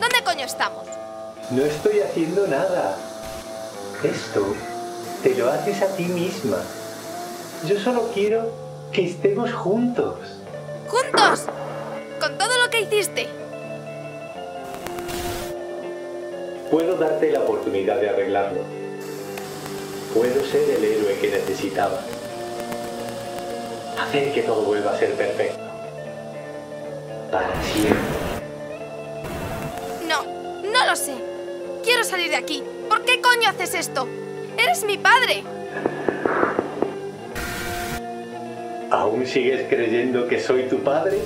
¿Dónde coño estamos? No estoy haciendo nada. Esto te lo haces a ti misma. Yo solo quiero que estemos juntos. ¿Juntos? Con todo lo que hiciste. Puedo darte la oportunidad de arreglarlo. Puedo ser el héroe que necesitabas. Hacer que todo vuelva a ser perfecto. Para siempre. No, no lo sé. Quiero salir de aquí. ¿Por qué coño haces esto? ¡Eres mi padre! ¿Aún sigues creyendo que soy tu padre?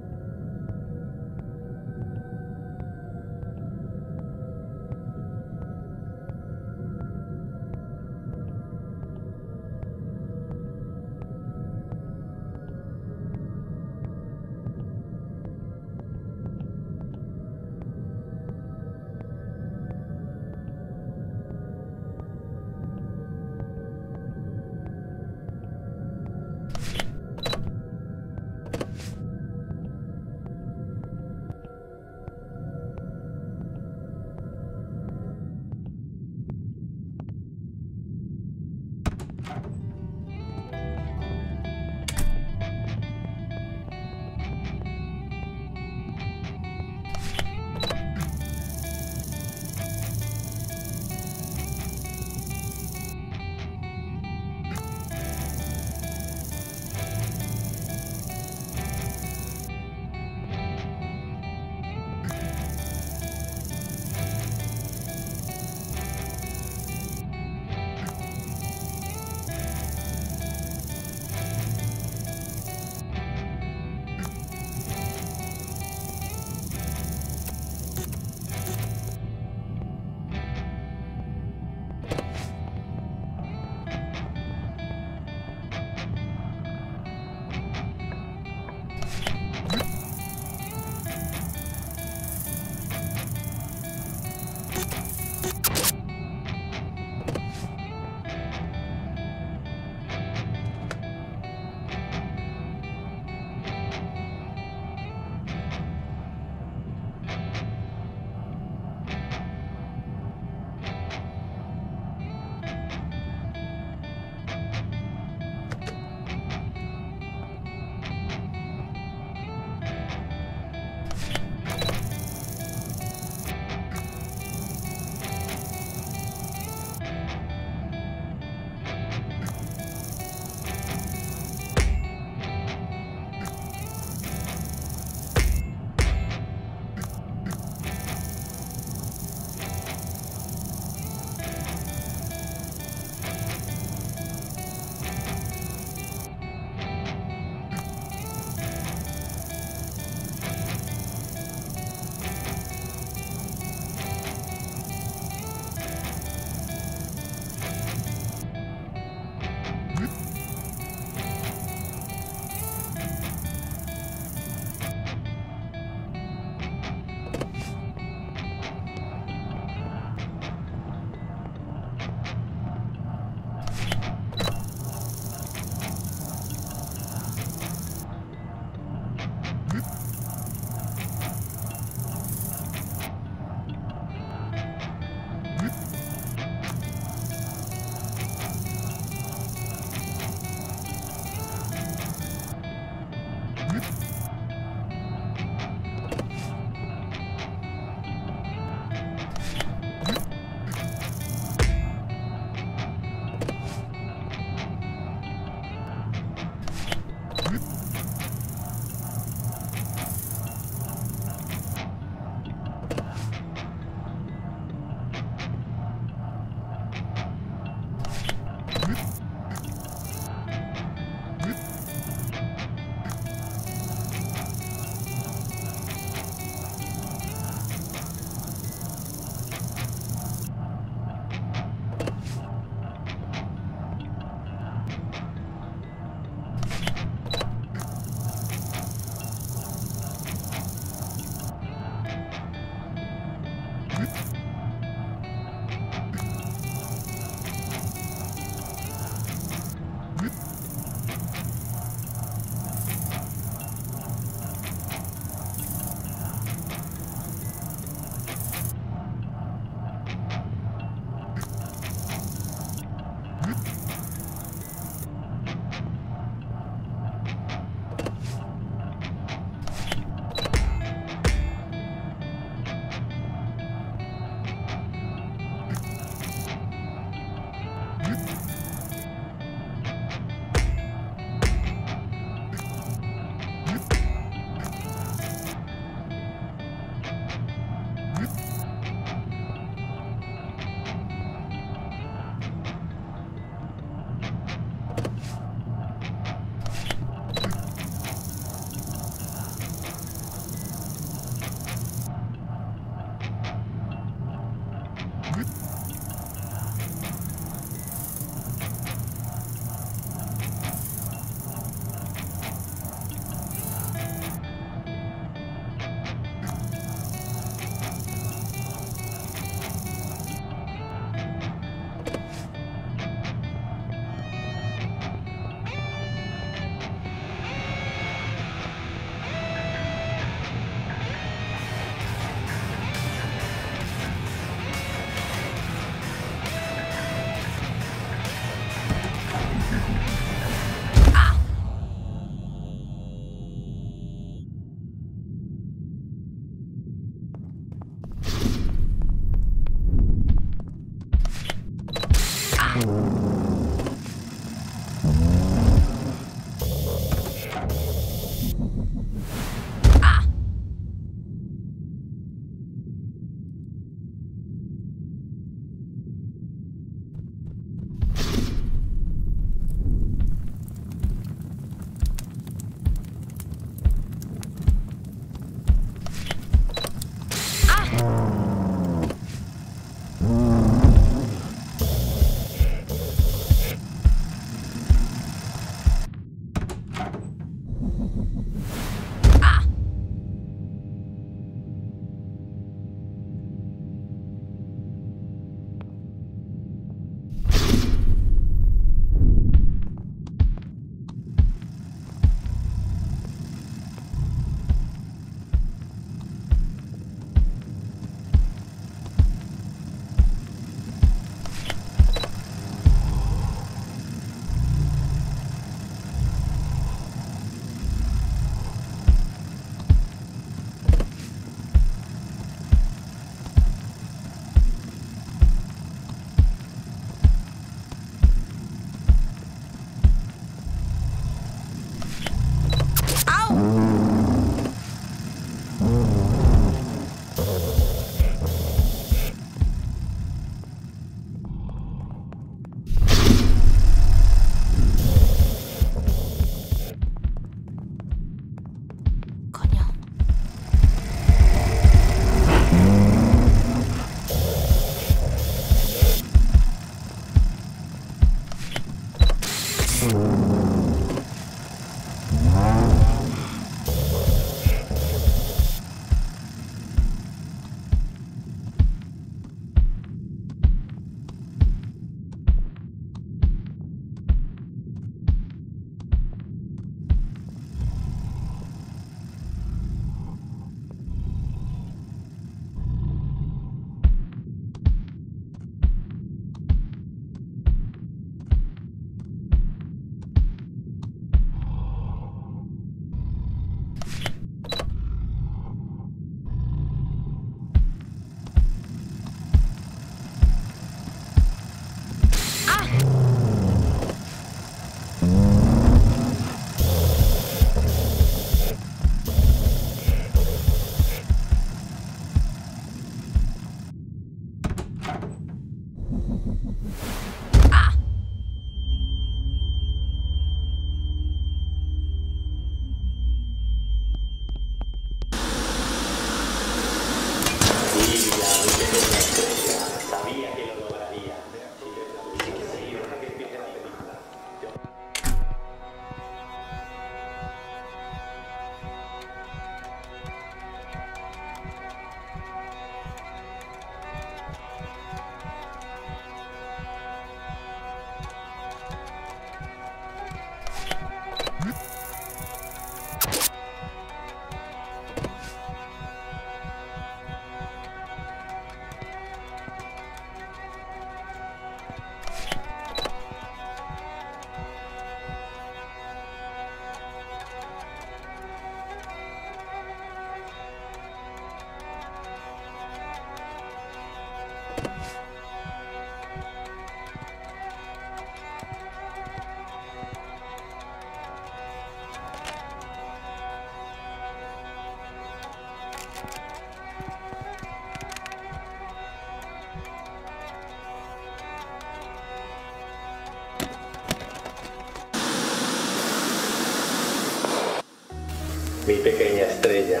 Mi pequeña estrella,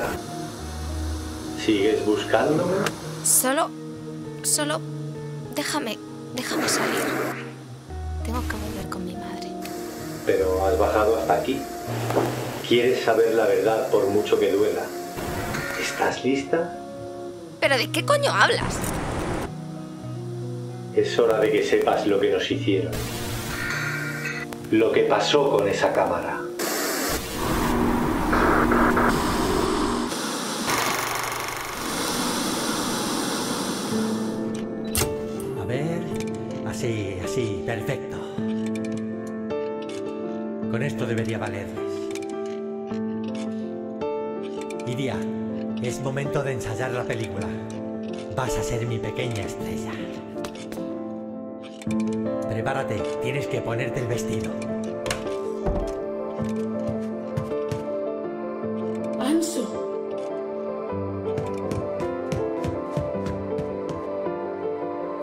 ¿sigues buscándome? Solo, déjame salir. Tengo que volver con mi madre. Pero has bajado hasta aquí. Quieres saber la verdad por mucho que duela. ¿Estás lista? ¿Pero de qué coño hablas? Es hora de que sepas lo que nos hicieron. Lo que pasó con esa cámara. Sí, perfecto. Con esto debería valerles. Iria, es momento de ensayar la película. Vas a ser mi pequeña estrella. Prepárate, tienes que ponerte el vestido. Anso.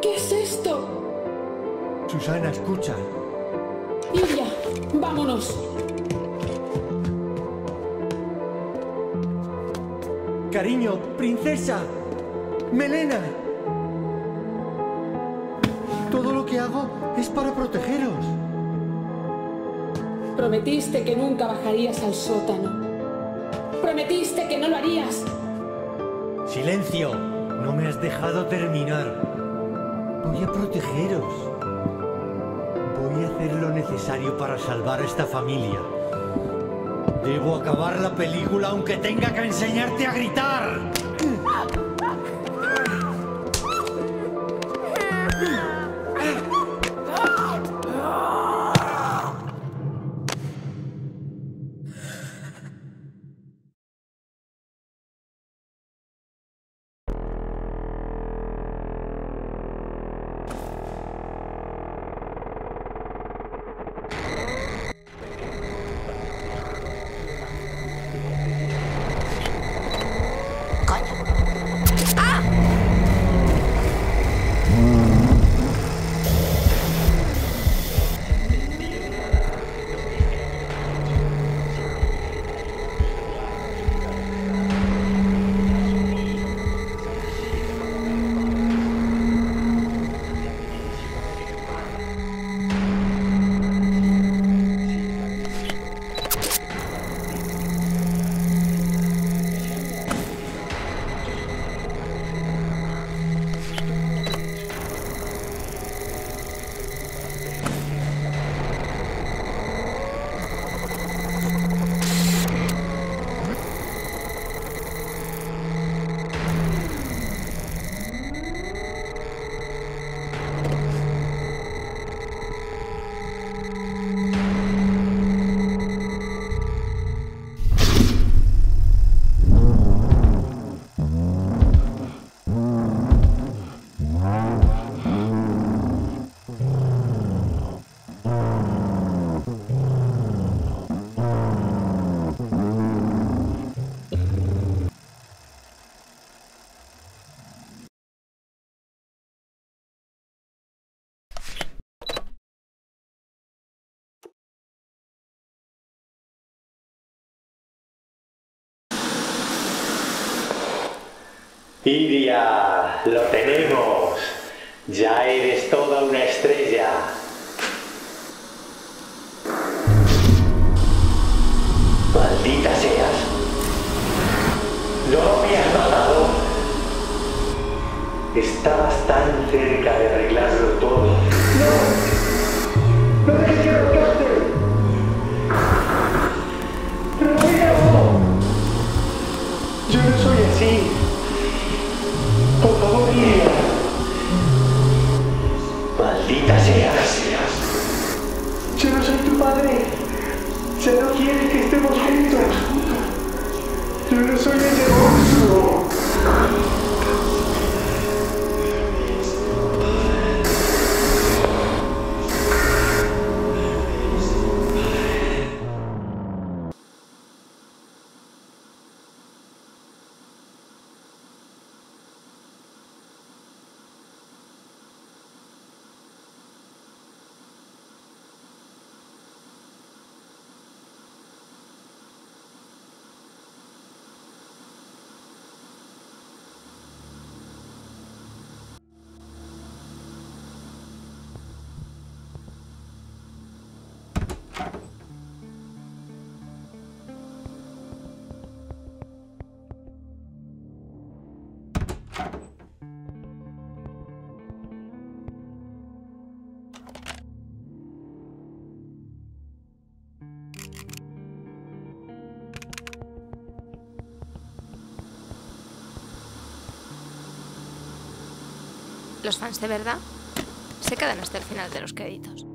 ¿Qué es esto? Susana, escucha. Iria, vámonos. Cariño, princesa, melena. Todo lo que hago es para protegeros. Prometiste que nunca bajarías al sótano. Prometiste que no lo harías. Silencio, no me has dejado terminar. Voy a protegeros. Voy a hacer lo necesario para salvar a esta familia. Debo acabar la película aunque tenga que enseñarte a gritar. Iria, lo tenemos. Ya eres toda una estrella. Maldita seas. No me has matado. Estabas tan cerca de arreglarlo todo. No. No dejes que lo toque. Rodrigo. Yo no soy así. Por favor, Iria. Maldita seas. Yo no soy tu padre. Ya no quieres que estemos juntos. Yo no soy ese monstruo. Los fans de verdad se quedan hasta el final de los créditos.